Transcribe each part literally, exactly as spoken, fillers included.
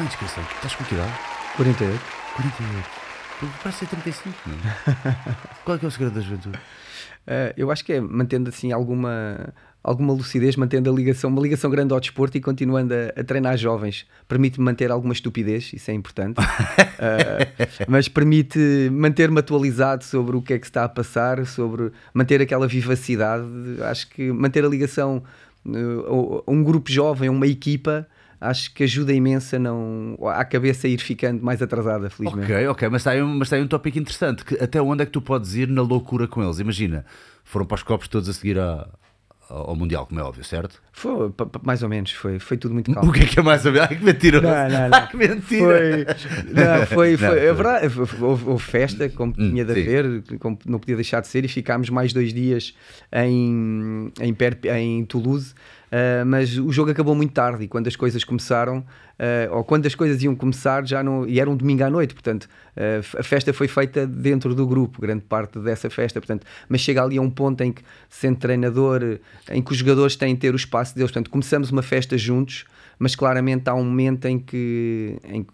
na descrição. Estás com que idade? quarenta e oito. quarenta e oito. Parece ser trinta e cinco, não é? Qual é que é o segredo da juventude? Uh, eu acho que é mantendo assim alguma, alguma lucidez, mantendo a ligação, uma ligação grande ao desporto e continuando a, a treinar jovens. Permite-me manter alguma estupidez, isso é importante, uh, mas permite manter-me atualizado sobre o que é que se está a passar, sobre manter aquela vivacidade. Acho que manter a ligação uh, a um grupo jovem, a uma equipa, acho que ajuda imenso a não, à cabeça a ir ficando mais atrasada, felizmente. Ok, ok, mas está aí um, mas está aí um tópico interessante, que até onde é que tu podes ir na loucura com eles? Imagina, foram para os copos todos a seguir a, a, ao Mundial, como é óbvio, certo? Foi, mais ou menos, foi, foi tudo muito calmo. O que é que é mais ou menos? Ai, que mentira! Não, não, não. Ai, que mentira! Foi, não, foi, foi, não, foi. É verdade, houve, houve festa, como tinha de haver, como não podia deixar de ser, e ficámos mais dois dias em, em, em Toulouse. Uh, mas o jogo acabou muito tarde e quando as coisas começaram, uh, ou quando as coisas iam começar, já não, e era um domingo à noite, portanto, uh, a festa foi feita dentro do grupo, grande parte dessa festa, portanto, mas chega ali a um ponto em que, sendo treinador, em que os jogadores têm de ter o espaço deles, portanto, começamos uma festa juntos, mas claramente há um momento em que, em que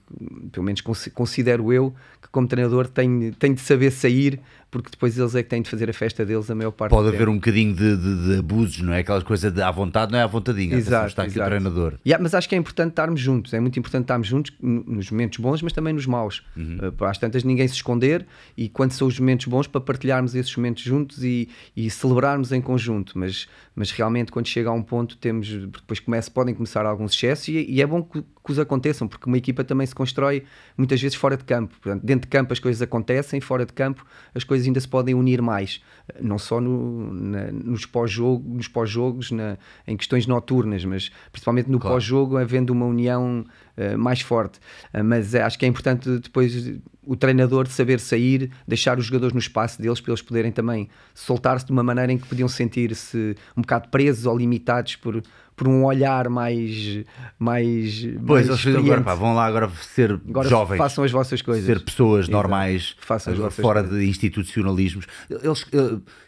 pelo menos considero eu, que como treinador tenho, tenho de saber sair, porque depois eles é que têm de fazer a festa deles a maior parte do tempo. Pode haver um bocadinho de, de, de abusos, não é? Aquela coisa de à vontade, não é à vontadinha, exato, está aqui o treinador. Yeah, mas acho que é importante estarmos juntos, é muito importante estarmos juntos nos momentos bons, mas também nos maus. Uhum. Uh, às tantas ninguém se esconder e quando são os momentos bons para partilharmos esses momentos juntos e, e celebrarmos em conjunto, mas, mas realmente quando chega a um ponto temos, depois começa, podem começar alguns excessos e, e é bom que, que os aconteçam, porque uma equipa também se constrói muitas vezes fora de campo, portanto, dentro de campo as coisas acontecem, fora de campo as coisas ainda se podem unir mais, não só no, na, nos pós-jogo, nos pós-jogos, na, em questões noturnas, mas principalmente no claro. Pós-jogo, havendo uma união uh, mais forte. Uh, mas acho que é importante depois o treinador saber sair, deixar os jogadores no espaço deles para eles poderem também soltar-se de uma maneira em que podiam sentir-se um bocado presos ou limitados por, por um olhar mais... mais pois, mais eles dizem agora, pá, vão lá agora ser agora jovens. Façam as vossas coisas. Ser pessoas normais, façam as vossas fora coisas. De institucionalismos. Eles,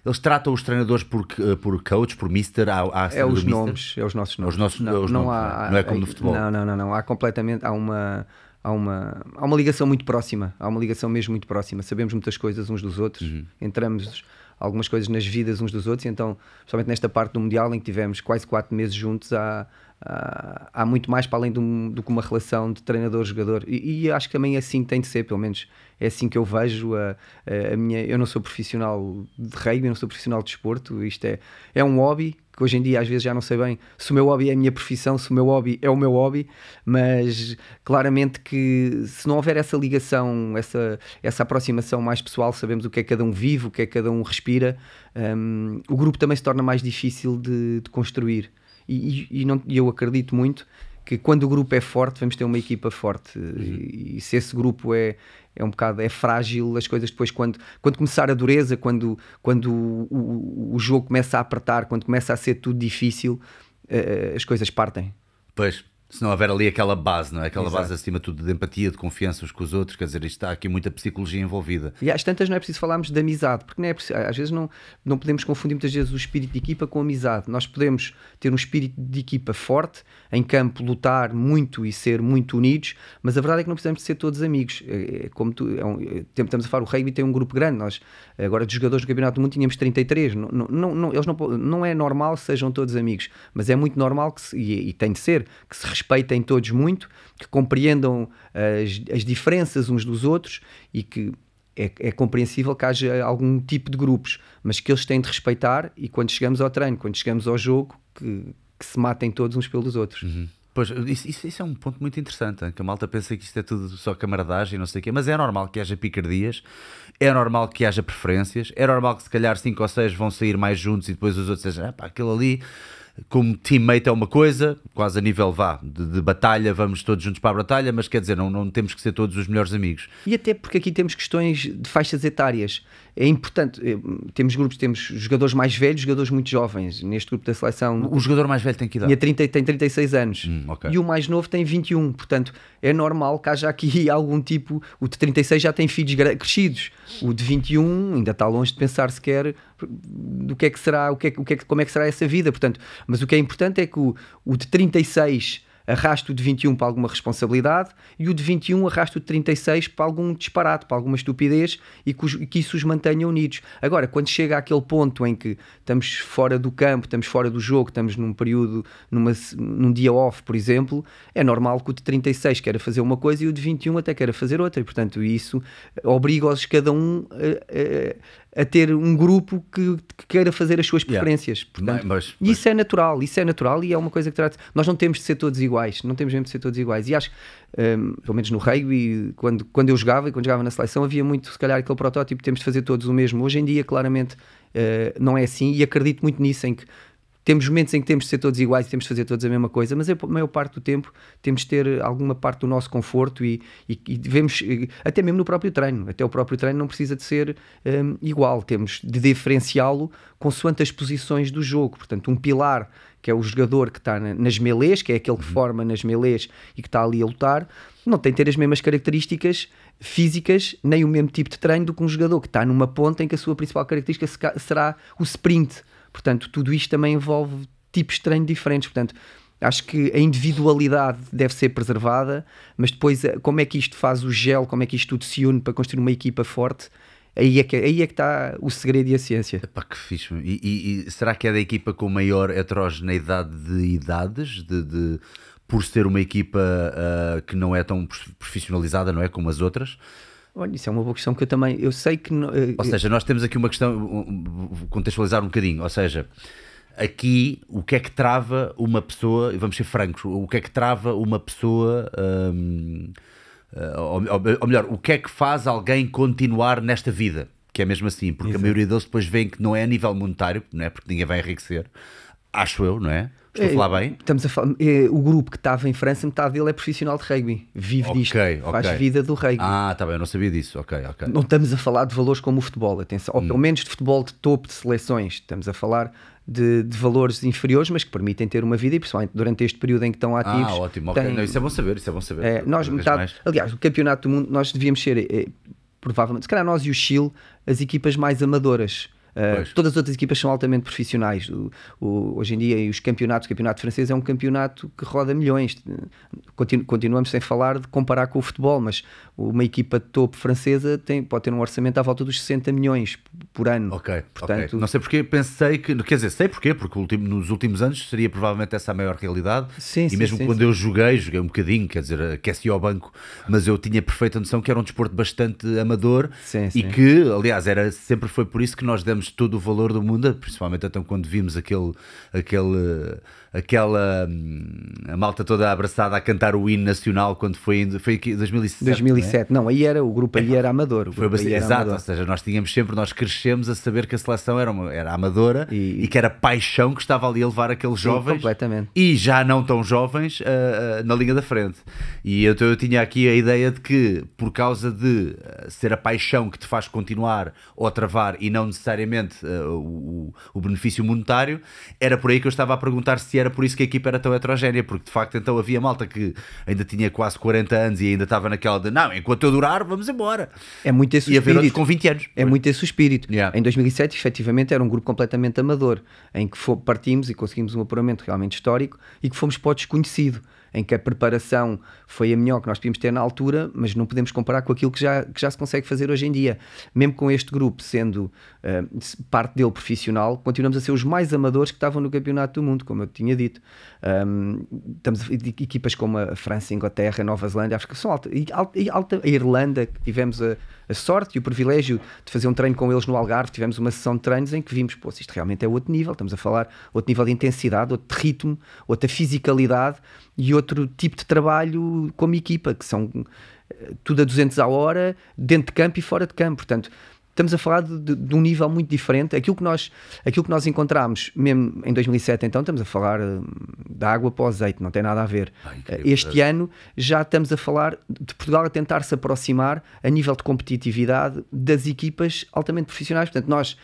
eles tratam os treinadores por, por coach, por mister? Há, há é os mister? Nomes, é os nossos nomes. Os nossos, não, é os não, nomes, há, não, não é como no futebol. Não, não, não, não. Há completamente... Há uma... Há uma, há uma ligação muito próxima, há uma ligação mesmo muito próxima, sabemos muitas coisas uns dos outros, uhum. Entramos algumas coisas nas vidas uns dos outros, então, principalmente nesta parte do Mundial em que tivemos quase quatro meses juntos, há, há, há muito mais para além do, do que uma relação de treinador-jogador, e, e acho que também é assim que tem de ser, pelo menos é assim que eu vejo, a, a minha, eu não sou profissional de rugby, eu não sou profissional de desporto, isto é, é um hobby, que hoje em dia às vezes já não sei bem se o meu hobby é a minha profissão, se o meu hobby é o meu hobby, mas claramente que se não houver essa ligação, essa, essa aproximação mais pessoal, sabemos o que é que cada um vive, o que é que cada um respira, um, o grupo também se torna mais difícil de, de construir. E, e, e, não, e eu acredito muito que quando o grupo é forte, vamos ter uma equipa forte. Uhum. E, e se esse grupo é... é um bocado, é frágil, as coisas depois quando, quando começar a dureza, quando, quando o, o, o jogo começa a apertar, quando começa a ser tudo difícil, uh, as coisas partem. Pois, se não houver ali aquela base, não é? Aquela exato. Base acima de tudo de empatia, de confiança uns com os outros, quer dizer, isto está aqui muita psicologia envolvida. E às tantas não é preciso falarmos de amizade, porque não é preciso, às vezes não, não podemos confundir muitas vezes o espírito de equipa com amizade. Nós podemos ter um espírito de equipa forte, em campo lutar muito e ser muito unidos, mas a verdade é que não precisamos de ser todos amigos. É, como tu, é um, é, estamos a falar, o rugby tem um grupo grande, nós agora dos jogadores do Campeonato do Mundo tínhamos trinta e três, não, não, não, eles não, não é normal que sejam todos amigos, mas é muito normal, que se, e, e tem de ser, que se respeitem todos muito, que compreendam as, as diferenças uns dos outros e que é, é compreensível que haja algum tipo de grupos, mas que eles têm de respeitar e quando chegamos ao treino, quando chegamos ao jogo, que, que se matem todos uns pelos outros. Uhum. Pois, isso, isso, isso é um ponto muito interessante, hein? Que a malta pensa que isto é tudo só camaradagem e não sei o quê, mas é normal que haja picardias, é normal que haja preferências, é normal que se calhar cinco ou seis vão sair mais juntos e depois os outros sejam, ah, pá, aquele ali... como teammate é uma coisa, quase a nível vá, de, de batalha, vamos todos juntos para a batalha, mas quer dizer, não, não temos que ser todos os melhores amigos. E até porque aqui temos questões de faixas etárias, é importante, temos grupos, temos jogadores mais velhos, jogadores muito jovens, neste grupo da seleção... O jogador mais velho tem que idade? Tem trinta e seis anos, hum, okay. E o mais novo tem vinte e um, portanto, é normal que haja aqui algum tipo, o de trinta e seis já tem filhos crescidos, o de vinte e um ainda está longe de pensar sequer do que é que será, o que é, o que é, como é que será essa vida, portanto... Mas o que é importante é que o, o de trinta e seis arrasto o de vinte e um para alguma responsabilidade e o de vinte e um arrasto o de trinta e seis para algum disparate, para alguma estupidez, e que, que isso os mantenha unidos. Agora, quando chega àquele ponto em que estamos fora do campo, estamos fora do jogo, estamos num período, numa, num dia off, por exemplo, é normal que o de trinta e seis queira fazer uma coisa e o de vinte e um até queira fazer outra, e portanto isso obriga-os cada um a, a, a ter um grupo que, que queira fazer as suas preferências. Yeah. Portanto, mas, mas... Isso é natural, isso é natural e é uma coisa que trata... Nós não temos de ser todos iguais, não temos mesmo de ser todos iguais, e acho, um, pelo menos no rugby, quando, quando eu jogava e quando jogava na seleção, havia muito, se calhar, aquele protótipo, temos de fazer todos o mesmo. Hoje em dia, claramente, uh, não é assim, e acredito muito nisso, em que temos momentos em que temos de ser todos iguais e temos de fazer todos a mesma coisa, mas a maior parte do tempo temos de ter alguma parte do nosso conforto e, e, e devemos, até mesmo no próprio treino, até o próprio treino não precisa de ser um, igual, temos de diferenciá-lo consoante as posições do jogo. Portanto, um pilar, que é o jogador que está na, nas melês, que é aquele que forma nas melês e que está ali a lutar, não tem de ter as mesmas características físicas nem o mesmo tipo de treino do que um jogador que está numa ponta em que a sua principal característica será o sprint. Portanto, tudo isto também envolve tipos de treino diferentes. Portanto, acho que a individualidade deve ser preservada, mas depois como é que isto faz o gel, como é que isto tudo se une para construir uma equipa forte, aí é que, aí é que está o segredo e a ciência. Epá, que fixe. E, e, e será que é da equipa com maior heterogeneidade de idades, de, de, por ser uma equipa uh, que não é tão profissionalizada, não é, como as outras? Olha, isso é uma boa questão que eu também, eu sei que... Não, ou seja, nós temos aqui uma questão, contextualizar um bocadinho, ou seja, aqui o que é que trava uma pessoa, e vamos ser francos, o que é que trava uma pessoa, hum, ou, ou melhor, o que é que faz alguém continuar nesta vida, que é mesmo assim, porque exato, a maioria deles depois vêem que não é a nível monetário, não é, porque ninguém vai enriquecer, acho eu, não é? Estou a falar bem? Estamos a falar, o grupo que estava em França, metade dele é profissional de rugby, vive okay, disto, okay. faz vida do rugby. Ah, está bem, eu não sabia disso, ok, ok. Não estamos a falar de valores como o futebol, atenção, ou hum. pelo menos de futebol de topo de seleções, estamos a falar de, de valores inferiores, mas que permitem ter uma vida, e principalmente durante este período em que estão ativos. Ah, ótimo, ok, tem... não, isso é bom saber, isso é bom saber. É, nós metade, aliás, o campeonato do mundo, nós devíamos ser, é, provavelmente, se calhar nós e o Chile, as equipas mais amadoras. Uh, todas as outras equipas são altamente profissionais. O, o, hoje em dia, os campeonatos, o campeonato francês é um campeonato que roda milhões. Continu, continuamos sem falar de comparar com o futebol, mas uma equipa de topo francesa tem, pode ter um orçamento à volta dos sessenta milhões por ano. Ok, portanto, okay. Não sei porque, pensei que, quer dizer, sei porque, porque ultimo, nos últimos anos seria provavelmente essa a maior realidade. Sim, e sim, mesmo sim, quando sim. eu joguei, joguei um bocadinho, quer dizer, aqueci ao banco, mas eu tinha perfeita noção que era um desporto bastante amador sim, e sim. que, aliás, era, sempre foi por isso que nós demos todo o valor do mundo, principalmente então quando vimos aquele, aquele, aquela a malta toda abraçada a cantar o hino nacional quando foi em foi dois mil e sete. dois mil e sete, não, é? não, aí era o grupo, aí era amador. Foi bastante, era exato, amador. Ou seja, nós tínhamos sempre, nós crescemos a saber que a seleção era, uma, era amadora e, e que era Paixão que estava ali a levar aqueles jovens, sim, completamente, e já não tão jovens, uh, uh, na linha da frente. E eu, eu tinha aqui a ideia de que por causa de ser a Paixão que te faz continuar ou travar e não necessariamente Uh, o, o benefício monetário, era por aí que eu estava a perguntar se era por isso que a equipa era tão heterogénea, porque de facto então havia malta que ainda tinha quase quarenta anos e ainda estava naquela de não, enquanto eu durar vamos embora. É muito esse o espírito. E haver outros com vinte anos. É muito esse o espírito. Yeah. Em dois mil e sete efetivamente era um grupo completamente amador, em que partimos e conseguimos um apuramento realmente histórico e que fomos para o desconhecido, em que a preparação foi a melhor que nós podíamos ter na altura, mas não podemos comparar com aquilo que já, que já se consegue fazer hoje em dia. Mesmo com este grupo sendo uh, parte dele profissional, continuamos a ser os mais amadores que estavam no campeonato do mundo, como eu tinha dito. Um, estamos a, de, equipas como a França, a Inglaterra, a Nova Zelândia, acho que são alta, e alta, e alta, a Irlanda, que tivemos a, a sorte e o privilégio de fazer um treino com eles no Algarve, tivemos uma sessão de treinos em que vimos, pô, isto realmente é outro nível, estamos a falar outro nível de intensidade, outro de ritmo, outra fisicalidade e outro tipo de trabalho como equipa, que são tudo a duzentos à hora, dentro de campo e fora de campo. Portanto, estamos a falar de, de um nível muito diferente. Aquilo que nós, aquilo que nós encontramos mesmo em dois mil e sete, então, estamos a falar da água para o azeite, não tem nada a ver. Ai, este é. ano já estamos a falar de Portugal a tentar se aproximar a nível de competitividade das equipas altamente profissionais. Portanto, nós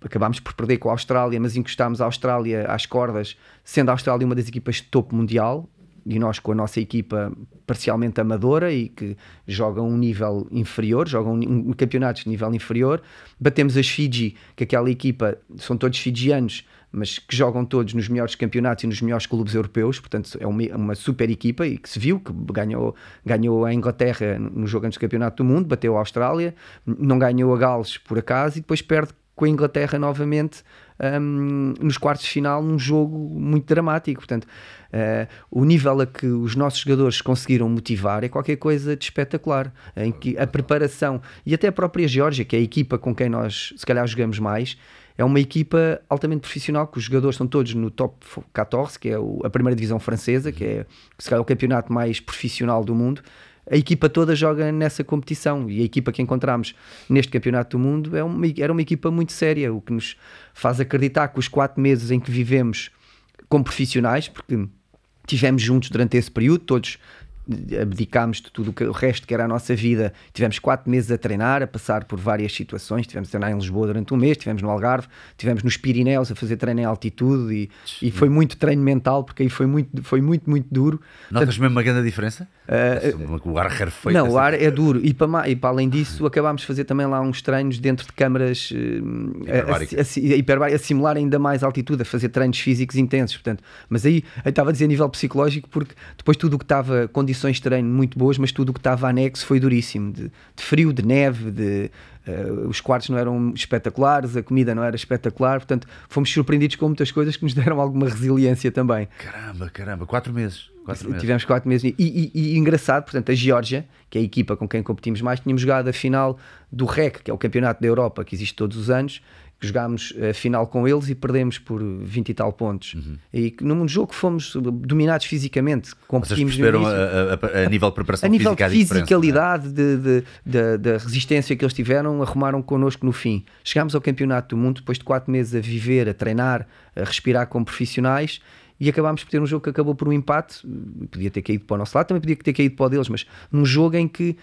acabámos por perder com a Austrália, mas encostámos a Austrália às cordas, sendo a Austrália uma das equipas de topo mundial, e nós com a nossa equipa parcialmente amadora e que joga um nível inferior, joga um, um, campeonatos de nível inferior. Batemos as Fiji, que aquela equipa, são todos fijianos, mas que jogam todos nos melhores campeonatos e nos melhores clubes europeus, portanto é uma super equipa e que se viu, que ganhou, ganhou a Inglaterra no jogo antes do campeonato do mundo, bateu a Austrália, não ganhou a Gales por acaso e depois perde com a Inglaterra novamente um, nos quartos de final, num jogo muito dramático. Portanto, uh, o nível a que os nossos jogadores conseguiram motivar é qualquer coisa de espetacular, em que a preparação e até a própria Geórgia, que é a equipa com quem nós se calhar jogamos mais, é uma equipa altamente profissional, que os jogadores estão todos no top catorze, que é a primeira divisão francesa, que é, que se calhar, o campeonato mais profissional do mundo. A equipa toda joga nessa competição e a equipa que encontramos neste campeonato do mundo é uma, era uma equipa muito séria, o que nos faz acreditar que os quatro meses em que vivemos como profissionais, porque estivemos juntos durante esse período, todos abdicámos de tudo o resto que era a nossa vida, tivemos quatro meses a treinar, a passar por várias situações, tivemos a treinar em Lisboa durante um mês, tivemos no Algarve, tivemos nos Pirineus a fazer treino em altitude e, e foi muito treino mental, porque aí foi muito, foi muito, muito duro. Notas mesmo uma grande diferença? Uh, o ar rarefeito. Não, o ar é duro e para, e para além disso acabámos de fazer também lá uns treinos dentro de câmaras hiperbáricas, a, a, a simular ainda mais altitude, a fazer treinos físicos intensos, portanto, mas aí eu estava a dizer a nível psicológico, porque depois tudo o que estava condicionado, condições de treino muito boas, mas tudo o que estava anexo foi duríssimo, de, de frio, de neve, de, uh, os quartos não eram espetaculares, a comida não era espetacular, portanto fomos surpreendidos com muitas coisas que nos deram alguma resiliência também. Caramba, caramba, quatro meses. Quatro meses. Tivemos quatro meses e, e, e engraçado, portanto a Geórgia, que é a equipa com quem competimos mais, tínhamos jogado a final do R E C, que é o campeonato da Europa que existe todos os anos, que jogámos a final com eles e perdemos por vinte e tal pontos. Uhum. E num jogo fomos dominados fisicamente, competimos. Vocês perceberam a, a, a nível de preparação a nível física, de fisicalidade, é? Da resistência que eles tiveram, arrumaram connosco no fim. Chegámos ao campeonato do mundo depois de quatro meses a viver, a treinar, a respirar como profissionais, e acabámos por ter um jogo que acabou por um empate. Podia ter caído para o nosso lado, também podia ter caído para o deles, mas num jogo em que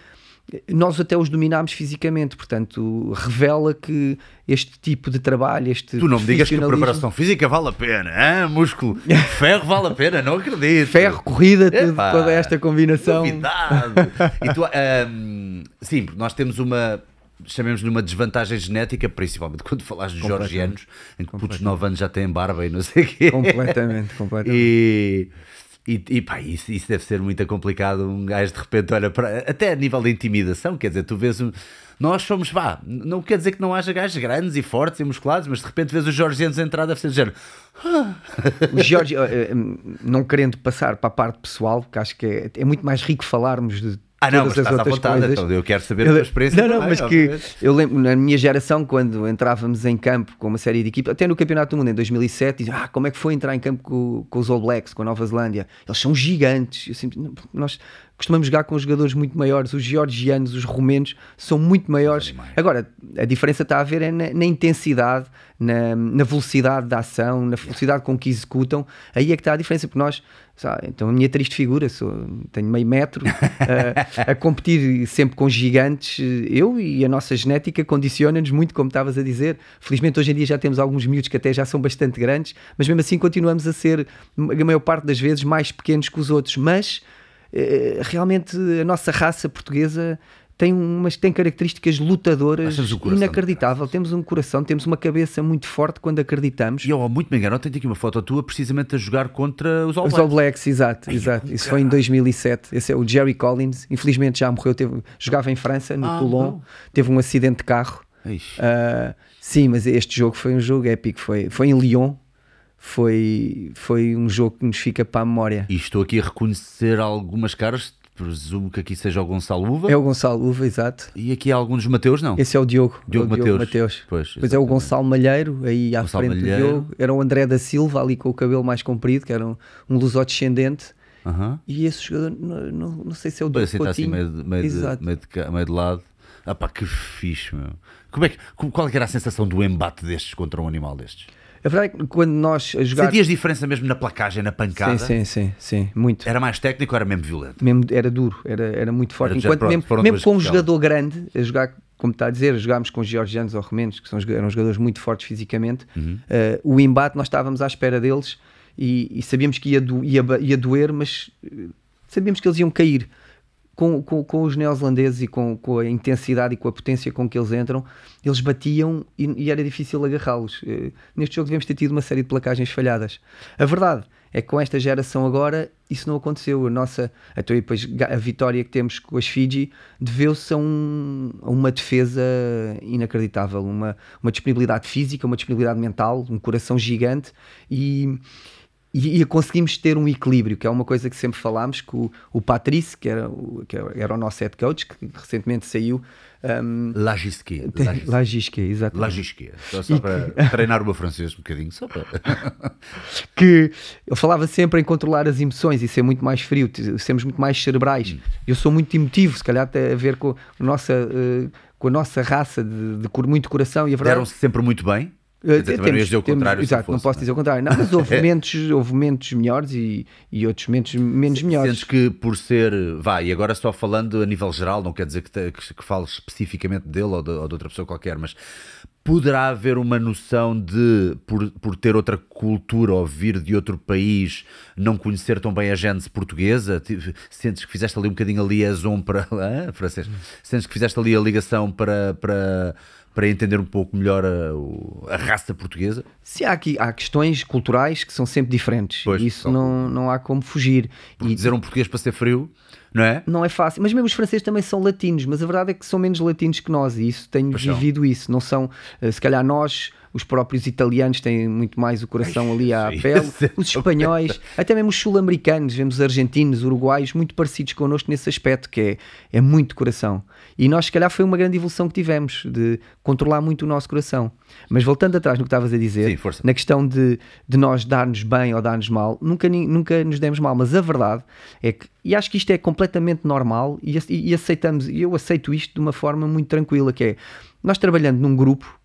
nós até os dominámos fisicamente, portanto revela que este tipo de trabalho, este tu não me digas que a preparação física vale a pena, hein? Músculo, ferro vale a pena, não acredito. Ferro, corrida, tudo, toda esta combinação. E tu, um, sim, nós temos uma, chamemos-lhe uma desvantagem genética, principalmente quando falas dos georgianos, em que putos de nove anos já têm barba e não sei o quê. Completamente, completamente. E... E, e pá, isso, isso deve ser muito complicado. Um gajo de repente olha para, até a nível de intimidação, quer dizer, tu vês um, nós somos, vá, não quer dizer que não haja gajos grandes e fortes e musculados, mas de repente vês os georgianos a entrar, deve ser do género. O George, não querendo passar para a parte pessoal, porque acho que é, é muito mais rico falarmos de ah, não, mas estás à vontade, então eu quero saber a tua experiência. Não, não, mas que eu lembro, na minha geração, quando entrávamos em campo com uma série de equipas, até no Campeonato do Mundo em dois mil e sete, diziam, ah, como é que foi entrar em campo com, com os All Blacks, com a Nova Zelândia? Eles são gigantes. Eu sempre, nós costumamos jogar com jogadores muito maiores, os georgianos, os romenos, são muito maiores. Agora, a diferença está a ver é na, na intensidade, na, na velocidade da ação, na velocidade com que executam, aí é que está a diferença, porque nós, sabe, então a minha triste figura, sou, tenho meio metro, a, a competir sempre com gigantes, eu e a nossa genética condiciona-nos muito, como estavas a dizer. Felizmente hoje em dia já temos alguns miúdos que até já são bastante grandes, mas mesmo assim continuamos a ser, a maior parte das vezes, mais pequenos que os outros, mas realmente a nossa raça portuguesa tem umas, tem características lutadoras inacreditável. Temos um coração, temos uma cabeça muito forte quando acreditamos. E eu, muito me engano, tenho aqui uma foto tua precisamente a jogar contra os All Blacks. Os All Blacks, exato, ai, exato. Isso cara. Foi em dois mil e sete. Esse é o Jerry Collins, infelizmente já morreu. Teve, jogava em França, no ah, Toulon, não. Teve um acidente de carro. Uh, sim, mas este jogo foi um jogo épico. Foi, foi em Lyon. Foi, foi um jogo que nos fica para a memória. E estou aqui a reconhecer algumas caras, presumo que aqui seja o Gonçalo Uva. É o Gonçalo Uva, exato. E aqui há algum dos Mateus, não? Esse é o Diogo. Diogo, é o Diogo Mateus. Mateus. Pois é, o Gonçalo Malheiro, aí à Gonçalo frente Malheiro. Do Diogo. Era o André da Silva, ali com o cabelo mais comprido, que era um, um lusodescendente. Uh-huh. E esse jogador, não, não, não sei se é o Diogo Coutinho. Assim, meio, meio, exato. Meio, de, meio de lado. Ah pá, que fixe, meu. Como é que, qual era a sensação do embate destes contra um animal destes? A verdade é que quando nós jogar... Sentias diferença mesmo na placagem, na pancada? Sim, sim, sim, sim, muito. Era mais técnico ou era mesmo violento? Mesmo, era duro, era, era muito forte. Era enquanto pronto, mesmo, pronto, mesmo com um jogador grande, a jogar, como está a dizer, jogámos com georgianos ou romenos, que são, eram jogadores muito fortes fisicamente, uhum. uh, o embate nós estávamos à espera deles e, e sabíamos que ia, do, ia, ia doer, mas sabíamos que eles iam cair. com, com, com os neozelandeses e com, com a intensidade e com a potência com que eles entram, eles batiam e, e era difícil agarrá-los. Neste jogo devemos ter tido uma série de placagens falhadas. A verdade é que com esta geração agora isso não aconteceu. A nossa até depois, a vitória que temos com as Fiji deveu-se a, um, a uma defesa inacreditável, uma, uma disponibilidade física, uma disponibilidade mental, um coração gigante e... E, e conseguimos ter um equilíbrio, que é uma coisa que sempre falámos, que o, o Patrice, que era o, que era o nosso head coach, que recentemente saiu... Um, Lagisquet. Lagisquet, exatamente. Lagisquet, só, só para que... treinar o meu francês um bocadinho, só para... que eu falava sempre em controlar as emoções e ser muito mais frio, sermos muito mais cerebrais. Hum. Eu sou muito emotivo, se calhar tem a ver com a nossa, uh, com a nossa raça de, de cor, muito coração. E a verdade... Deram-se sempre muito bem? Temos, temos, o temos, exato, fosse, não posso não. dizer o contrário. Não, mas houve momentos, houve momentos melhores e, e outros momentos menos se, melhores. Sentes que por ser, vai, e agora só falando a nível geral, não quer dizer que, te, que, que fales especificamente dele ou de, ou de outra pessoa qualquer, mas poderá haver uma noção de, por, por ter outra cultura ou vir de outro país, não conhecer tão bem a gente portuguesa? Sentes que fizeste ali um bocadinho a liaison para... Ah, francês. Sentes que fizeste ali a ligação para... para para entender um pouco melhor a, a raça portuguesa? Sim, há, aqui, há questões culturais que são sempre diferentes. Pois, isso não, não há como fugir. E dizer um português para ser frio, não é? Não é fácil. Mas mesmo os franceses também são latinos, mas a verdade é que são menos latinos que nós e isso tenho Paixão. vivido isso. Não são, se calhar nós... Os próprios italianos têm muito mais o coração ali à pele, os espanhóis, até mesmo os sul-americanos, vemos argentinos, uruguaios, muito parecidos connosco nesse aspecto, que é, é muito coração. E nós, se calhar, foi uma grande evolução que tivemos, de controlar muito o nosso coração. Mas voltando atrás no que estavas a dizer, sim, força, na questão de, de nós dar-nos bem ou dar-nos mal, nunca, nunca nos demos mal, mas a verdade é que, e acho que isto é completamente normal, e, e aceitamos, e eu aceito isto de uma forma muito tranquila, que é, nós trabalhando num grupo,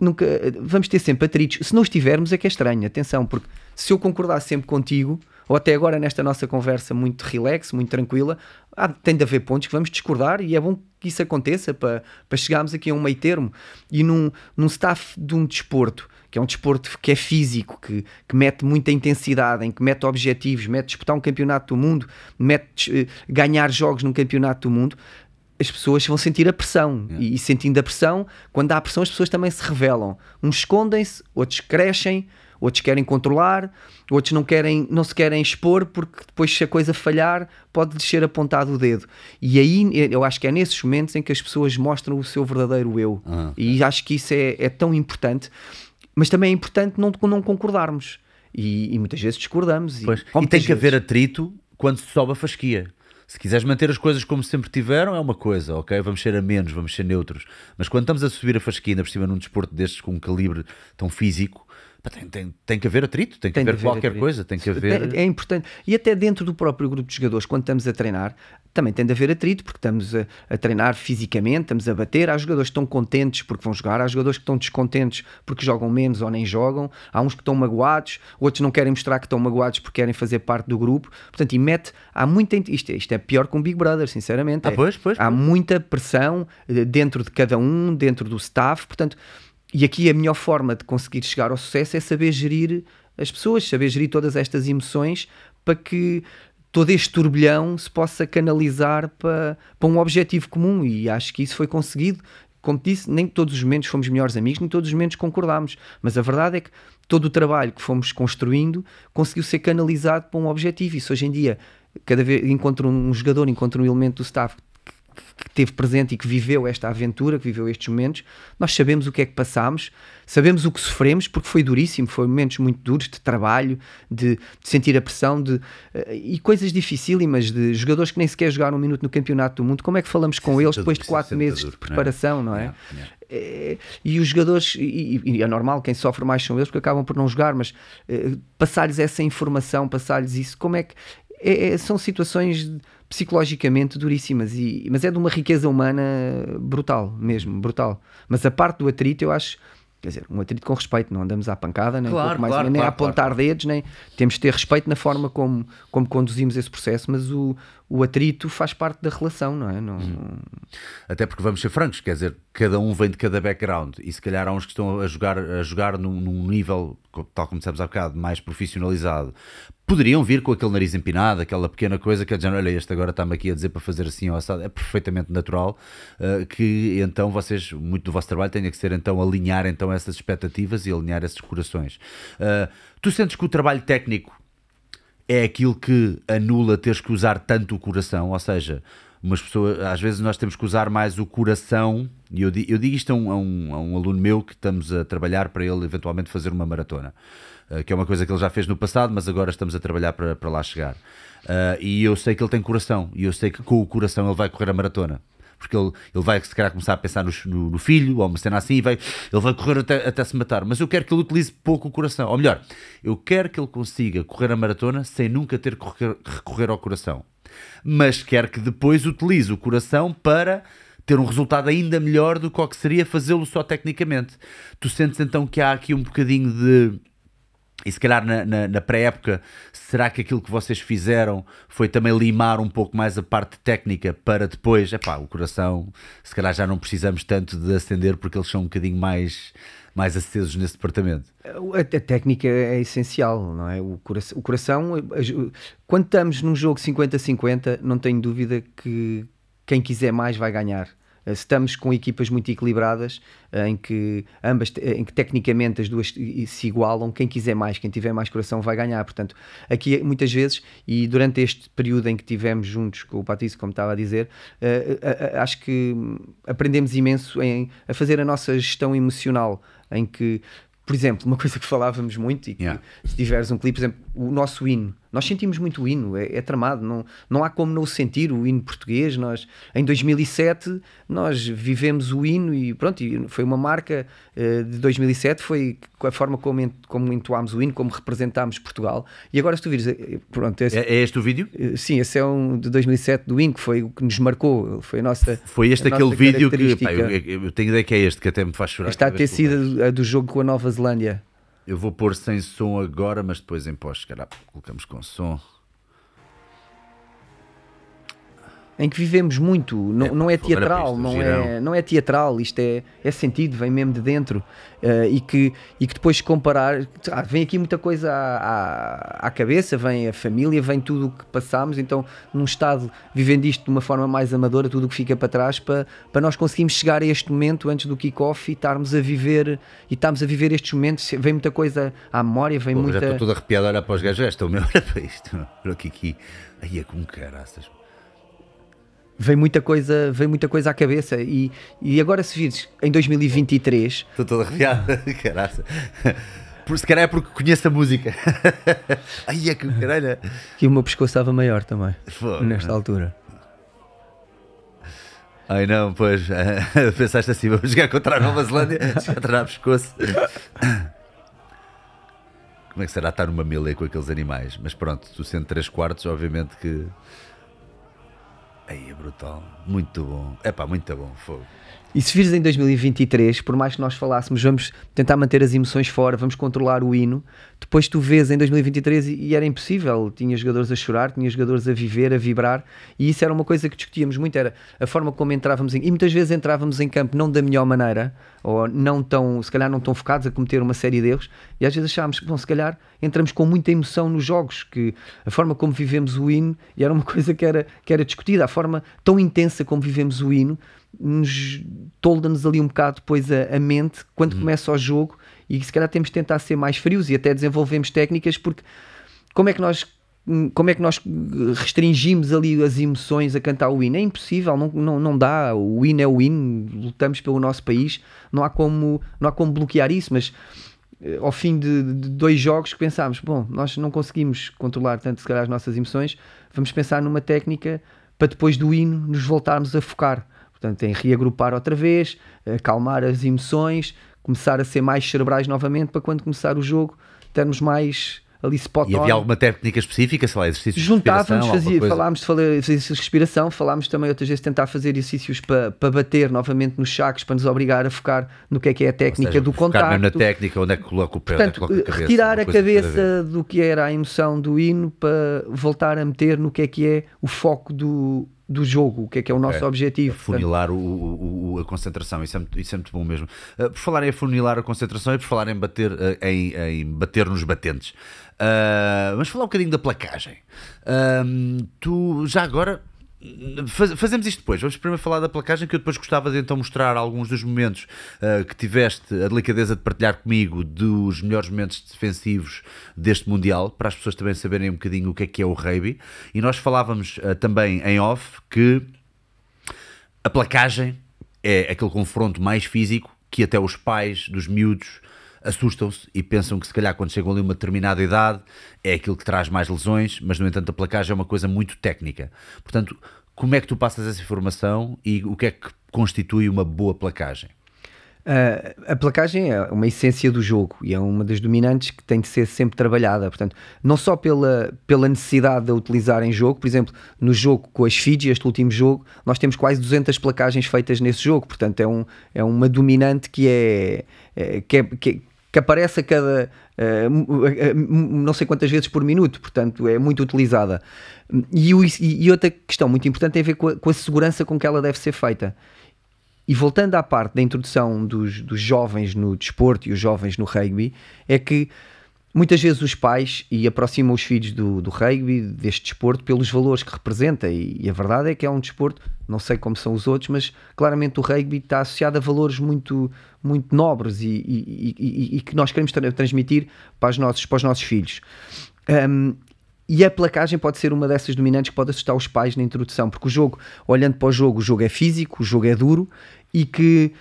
nunca, vamos ter sempre atritos. Se não estivermos é que é estranho, atenção, porque se eu concordar sempre contigo, ou até agora nesta nossa conversa muito relax, muito tranquila, há, tem de haver pontos que vamos discordar e é bom que isso aconteça para, para chegarmos aqui a um meio termo. E num, num staff de um desporto, que é um desporto que é físico, que, que mete muita intensidade, em que mete objetivos, mete disputar um campeonato do mundo, mete ganhar jogos num campeonato do mundo, as pessoas vão sentir a pressão, yeah. e, e sentindo a pressão, quando há pressão as pessoas também se revelam, uns escondem-se, outros crescem, outros querem controlar, outros não, querem, não se querem expor, porque depois se a coisa falhar pode-lhes ser apontado o dedo, e aí eu acho que é nesses momentos em que as pessoas mostram o seu verdadeiro eu, uhum. e acho que isso é, é tão importante, mas também é importante não, não concordarmos, e, e muitas vezes discordamos, e, e tem que haver atrito quando se sobe a fasquia. Se quiseres manter as coisas como sempre tiveram, é uma coisa, ok? Vamos ser a menos, vamos ser neutros. Mas quando estamos a subir a fasquina, por cima num desporto destes com um calibre tão físico, tem, tem, tem que haver atrito, tem que tem haver qualquer atrito. coisa, tem que haver... É, é importante. E até dentro do próprio grupo de jogadores, quando estamos a treinar, também tem de haver atrito, porque estamos a, a treinar fisicamente, estamos a bater, há jogadores que estão contentes porque vão jogar, há jogadores que estão descontentes porque jogam menos ou nem jogam, há uns que estão magoados, outros não querem mostrar que estão magoados porque querem fazer parte do grupo, portanto, e mete, há muita... Isto, isto é pior que um Big Brother, sinceramente. Ah, é, pois, pois, há pois. muita pressão dentro de cada um, dentro do staff, portanto... E aqui a melhor forma de conseguir chegar ao sucesso é saber gerir as pessoas, saber gerir todas estas emoções para que todo este turbilhão se possa canalizar para, para um objetivo comum, e acho que isso foi conseguido. Como te disse, nem todos os momentos fomos melhores amigos, nem todos os momentos concordámos, mas a verdade é que todo o trabalho que fomos construindo conseguiu ser canalizado para um objetivo, e isso hoje em dia, cada vez encontro um jogador, encontro um elemento do staff que esteve presente e que viveu esta aventura, que viveu estes momentos, nós sabemos o que é que passámos, sabemos o que sofremos, porque foi duríssimo, foi momentos muito duros de trabalho, de, de sentir a pressão, de, uh, e coisas dificílimas, de jogadores que nem sequer jogaram um minuto no campeonato do mundo, como é que falamos com eles depois de quatro meses de preparação, não é? É, e os jogadores, e, e é normal, quem sofre mais são eles, porque acabam por não jogar, mas uh, passar-lhes essa informação, passar-lhes isso, como é que... É, é, são situações... De, psicologicamente duríssimas, e, mas é de uma riqueza humana brutal, mesmo, brutal. Mas a parte do atrito, eu acho, quer dizer, um atrito com respeito, não andamos à pancada, nem, claro, mais, claro, nem claro, a apontar claro. dedos, nem temos de ter respeito na forma como, como conduzimos esse processo, mas o, o atrito faz parte da relação, não é? Não, não... Até porque vamos ser francos, quer dizer, cada um vem de cada background e se calhar há uns que estão a jogar, a jogar num, num nível, tal como dissemos há bocado, mais profissionalizado. Poderiam vir com aquele nariz empinado, aquela pequena coisa que é de género, olha, este agora está-me aqui a dizer para fazer assim ou assado. É perfeitamente natural uh, que então vocês, muito do vosso trabalho tenha que ser então alinhar então essas expectativas e alinhar esses corações. Uh, tu sentes que o trabalho técnico é aquilo que anula teres que usar tanto o coração, ou seja, umas pessoas, às vezes nós temos que usar mais o coração, e eu, eu digo isto a um, a, um, a um aluno meu que estamos a trabalhar para ele eventualmente fazer uma maratona, uh, que é uma coisa que ele já fez no passado, mas agora estamos a trabalhar para, para lá chegar, uh, e eu sei que ele tem coração, e eu sei que com o coração ele vai correr a maratona, porque ele, ele vai se calhar começar a pensar no, no, no filho, ou uma cena assim, e vai, ele vai correr até, até se matar, mas eu quero que ele utilize pouco o coração, ou melhor, eu quero que ele consiga correr a maratona sem nunca ter que recorrer, recorrer ao coração, mas quero que depois utilize o coração para ter um resultado ainda melhor do que o que seria fazê-lo só tecnicamente. Tu sentes então que há aqui um bocadinho de... E se calhar na, na, na pré-época, será que aquilo que vocês fizeram foi também limar um pouco mais a parte técnica para depois, epá, o coração, se calhar já não precisamos tanto de acender porque eles são um bocadinho mais, mais acesos nesse departamento? A, a técnica é essencial, não é? O, cora o coração, quando estamos num jogo cinquenta cinquenta, não tenho dúvida que quem quiser mais vai ganhar. Estamos com equipas muito equilibradas em que ambas, em que tecnicamente as duas se igualam, quem quiser mais, quem tiver mais coração vai ganhar, portanto aqui muitas vezes, e durante este período em que tivemos juntos com o Patrice, como estava a dizer, uh, uh, uh, acho que aprendemos imenso em, a fazer a nossa gestão emocional, em que, por exemplo, uma coisa que falávamos muito e que yeah. se tiveres um clipe, por exemplo, o nosso hino, nós sentimos muito o hino, é, é tramado, não, não há como não o sentir, o hino português. Nós, em dois mil e sete, nós vivemos o hino e pronto, e foi uma marca uh, de dois mil e sete, foi a forma como, ent, como entoámos o hino, como representámos Portugal, e agora se tu vires, pronto... Esse, é, é este o vídeo? Uh, sim, esse é um de dois mil e sete do hino, que foi o que nos marcou, foi a nossa... Foi este aquele vídeo que... Pá, eu, eu tenho ideia que é este, que até me faz chorar. Está a ter sido a do jogo com a Nova Zelândia. Eu vou pôr sem som agora, mas depois em pós, caralho, colocamos com som. Em que vivemos muito, não é, não é teatral, não é, não é teatral, isto é, é sentido, vem mesmo de dentro, uh, e, que, e que depois comparar, ah, vem aqui muita coisa à, à, à cabeça, vem a família, vem tudo o que passámos, então num estado, vivendo isto de uma forma mais amadora, tudo o que fica para trás, para, para nós conseguirmos chegar a este momento antes do kick-off e estarmos a viver, e estarmos a viver estes momentos, vem muita coisa à memória, vem... Pô, muita... Já estou todo arrepiado a olhar para os gajos, já estou melhor para isto, para o Kiki, aí é como caraças... Vem muita coisa, vem muita coisa à cabeça, e, e agora se vires em dois mil e vinte e três... Estou todo arrepiado, caraca. Por, se calhar é porque conheço a música. Ai, é que caralho. E o meu pescoço estava maior também, Fora. nesta altura. Ai não, pois, pensaste assim, vamos jogar contra a Nova Zelândia, já terá o pescoço. Como é que será estar numa melee com aqueles animais? Mas pronto, tu sendo três quartos, obviamente que... Aí é brutal, muito bom, é pá, muito bom, fogo. E se vires em dois mil e vinte e três, por mais que nós falássemos, vamos tentar manter as emoções fora, vamos controlar o hino, depois tu vês em dois mil e vinte e três e, e era impossível, tinha jogadores a chorar, tinha jogadores a viver, a vibrar, e isso era uma coisa que discutíamos muito, era a forma como entrávamos, em, e muitas vezes entrávamos em campo não da melhor maneira, ou não tão, se calhar não tão focados, a cometer uma série de erros, e às vezes achávamos que, bom, se calhar entramos com muita emoção nos jogos, que a forma como vivemos o hino, e era uma coisa que era, que era discutida, a forma tão intensa como vivemos o hino, nos tolda-nos ali um bocado depois a, a mente quando hum. começa o jogo, e se calhar temos de tentar ser mais frios e até desenvolvemos técnicas, porque como é que nós, como é que nós restringimos ali as emoções a cantar o hino? É impossível, não, não, não dá, o hino é o hino, lutamos pelo nosso país, não há como, não há como bloquear isso, mas ao fim de, de dois jogos que pensámos, bom, nós não conseguimos controlar tanto se calhar as nossas emoções, vamos pensar numa técnica para depois do hino nos voltarmos a focar. Portanto, em reagrupar outra vez, acalmar as emoções, começar a ser mais cerebrais novamente para quando começar o jogo termos mais ali spot on. E havia alguma técnica específica, sei lá, exercícios de respiração? Juntávamos, falámos de exercícios de respiração, falámos também outras vezes de tentar fazer exercícios para, para bater novamente nos sacos, para nos obrigar a focar no que é que é a técnica, seja, do contacto. Focar mesmo na técnica, onde é que coloca o pé, portanto, onde é que coloca a cabeça. Retirar a cabeça do que era a emoção do hino para voltar a meter no que é que é o foco do... do jogo, o que é que é o nosso é, objetivo. Afunilar o, o, o, a concentração, isso é, muito, isso é muito bom mesmo. Uh, por falar em afunilar a concentração e por falar em bater, uh, em, em bater nos batentes, uh, vamos falar um bocadinho da placagem. Uh, tu, já agora, faz, fazemos isto depois, vamos primeiro falar da placagem, que eu depois gostava de então mostrar alguns dos momentos uh, que tiveste a delicadeza de partilhar comigo, dos melhores momentos defensivos deste Mundial, para as pessoas também saberem um bocadinho o que é que é o rugby. E nós falávamos uh, também em off que a placagem é aquele confronto mais físico que até os pais dos miúdos assustam-se e pensam que se calhar quando chegam ali a uma determinada idade é aquilo que traz mais lesões, mas no entanto a placagem é uma coisa muito técnica. Portanto, como é que tu passas essa informação e o que é que constitui uma boa placagem? Uh, a placagem é uma essência do jogo e é uma das dominantes que tem de ser sempre trabalhada, portanto, não só pela, pela necessidade de a utilizar em jogo. Por exemplo, no jogo com as Fiji, este último jogo, nós temos quase duzentas placagens feitas nesse jogo, portanto é, um, é uma dominante que é, é, que é, que é que aparece a cada uh, não sei quantas vezes por minuto, portanto é muito utilizada. E, e outra questão muito importante tem a ver com a, com a segurança com que ela deve ser feita. E voltando à parte da introdução dos, dos jovens no desporto e os jovens no rugby, é que muitas vezes os pais e aproximam os filhos do, do rugby, deste desporto, pelos valores que representa, e, e a verdade é que é um desporto, não sei como são os outros, mas claramente o rugby está associado a valores muito, muito nobres e, e, e, e que nós queremos tra transmitir para os nossos, para os nossos filhos. Um, e a placagem pode ser uma dessas dominantes que pode assustar os pais na introdução, porque o jogo, olhando para o jogo, o jogo é físico, o jogo é duro, e que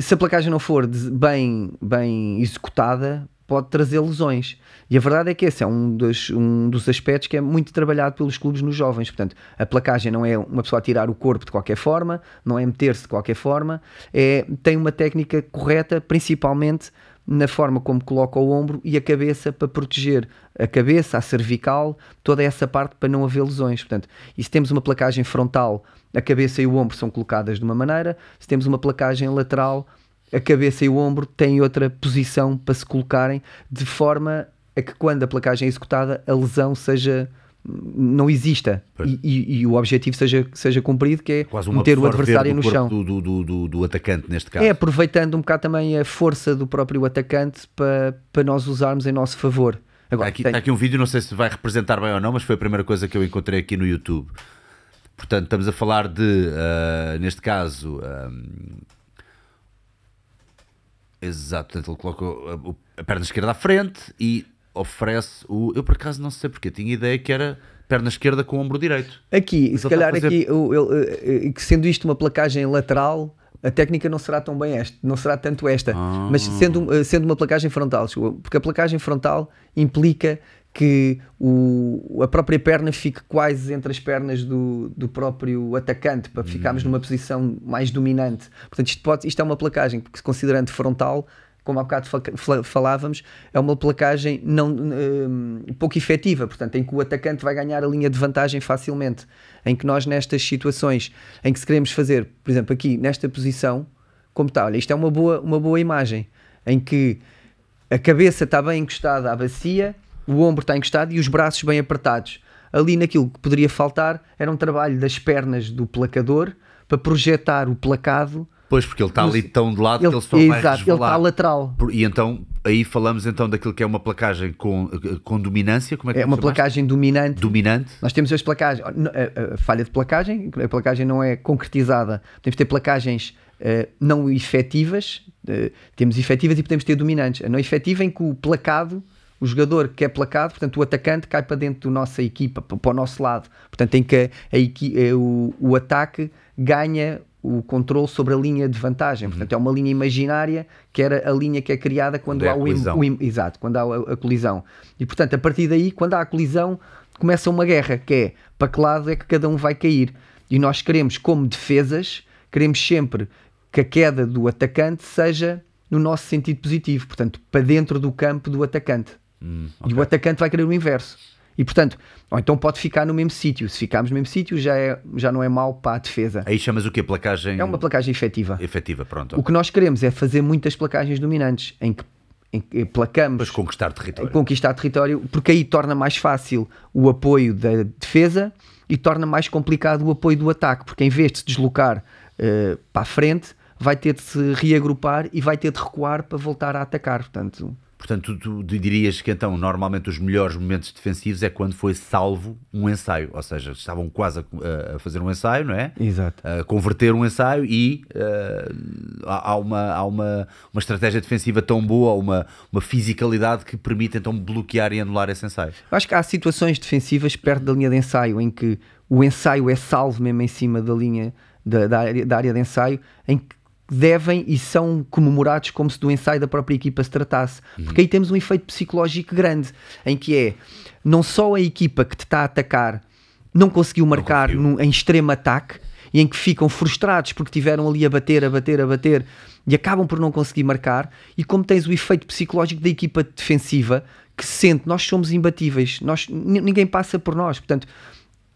se a placagem não for bem, bem executada, pode trazer lesões. E a verdade é que esse é um dos, um dos aspectos que é muito trabalhado pelos clubes nos jovens. Portanto, a placagem não é uma pessoa a tirar o corpo de qualquer forma, não é meter-se de qualquer forma, é, tem uma técnica correta, principalmente na forma como coloca o ombro e a cabeça, para proteger a cabeça, a cervical, toda essa parte, para não haver lesões. Portanto, e se temos uma placagem frontal, a cabeça e o ombro são colocadas de uma maneira, se temos uma placagem lateral, a cabeça e o ombro têm outra posição para se colocarem, de forma a que quando a placagem é executada a lesão seja, não exista, e, e, e o objetivo seja, seja cumprido, que é meter o adversário no chão. Do, do, do, do, do atacante, neste caso. É, aproveitando um bocado também a força do próprio atacante para, para nós usarmos em nosso favor. Agora, aqui, tem... Está aqui um vídeo, não sei se vai representar bem ou não, mas foi a primeira coisa que eu encontrei aqui no YouTube. Portanto, estamos a falar de, uh, neste caso... Um... Exato, portanto ele coloca a perna esquerda à frente e oferece o... Eu por acaso não sei porque, tinha ideia que era perna esquerda com o ombro direito. Aqui, mas se calhar fazer... aqui, ele, sendo isto uma placagem lateral, a técnica não será tão bem esta, não será tanto esta, ah. mas sendo, sendo uma placagem frontal, porque a placagem frontal implica que o, a própria perna fique quase entre as pernas do, do próprio atacante, para ficarmos hum. numa posição mais dominante. Portanto, isto, pode, isto é uma placagem, porque considerando frontal, como há bocado falávamos, é uma placagem não, um, pouco efetiva, portanto, em que o atacante vai ganhar a linha de vantagem facilmente, em que nós nestas situações, em que se queremos fazer, por exemplo, aqui, nesta posição, como está, olha, isto é uma boa, uma boa imagem, em que a cabeça está bem encostada à bacia, o ombro está encostado e os braços bem apertados. Ali naquilo que poderia faltar era um trabalho das pernas do placador para projetar o placado. Pois, porque ele está ali tão de lado ele, que ele só vai resvalar. Ele está lateral. E então, aí falamos então daquilo que é uma placagem com, com dominância. Como é que é uma placagem dominante. Dominante. Nós temos as placagens. A, a falha de placagem, a placagem não é concretizada. Podemos ter placagens uh, não efetivas, uh, temos efetivas e podemos ter dominantes. A não efetiva em que o placado... O jogador que é placado, portanto, o atacante cai para dentro da nossa equipa, para o nosso lado. Portanto, em que a, a, o, o ataque ganha o controle sobre a linha de vantagem. Uhum. Portanto, é uma linha imaginária que era a linha que é criada quando, quando há, é a colisão. O, o, exato, quando há a, a colisão. E, portanto, a partir daí, quando há a colisão, começa uma guerra, que é para que lado é que cada um vai cair. E nós queremos, como defesas, queremos sempre que a queda do atacante seja no nosso sentido positivo. Portanto, para dentro do campo do atacante. Hum, okay. E o atacante vai querer o inverso. E portanto, ou então pode ficar no mesmo sítio. Se ficarmos no mesmo sítio, já, é, já não é mau para a defesa. Aí chamas o que? Placagem? É uma placagem efetiva. Efetiva, pronto. O que nós queremos é fazer muitas placagens dominantes, em que, em que placamos... Mas conquistar território. Conquistar território, porque aí torna mais fácil o apoio da defesa e torna mais complicado o apoio do ataque, porque em vez de se deslocar uh, para a frente, vai ter de se reagrupar e vai ter de recuar para voltar a atacar, portanto... Portanto, tu dirias que então normalmente os melhores momentos defensivos é quando foi salvo um ensaio, ou seja, estavam quase a, a fazer um ensaio, não é? Exato. A converter um ensaio e uh, há, uma, há uma, uma estratégia defensiva tão boa, uma, uma fisicalidade que permite então bloquear e anular esse ensaio. Acho que há situações defensivas perto da linha de ensaio em que o ensaio é salvo mesmo em cima da linha da, da, área, da área de ensaio, em que devem e são comemorados como se do ensaio da própria equipa se tratasse, porque aí temos um efeito psicológico grande, em que é, não só a equipa que te está a atacar não conseguiu marcar não conseguiu. Num, em extremo ataque, e em que ficam frustrados porque tiveram ali a bater, a bater, a bater e acabam por não conseguir marcar, e como tens o efeito psicológico da equipa defensiva que sente, nós somos imbatíveis, nós, ninguém passa por nós, portanto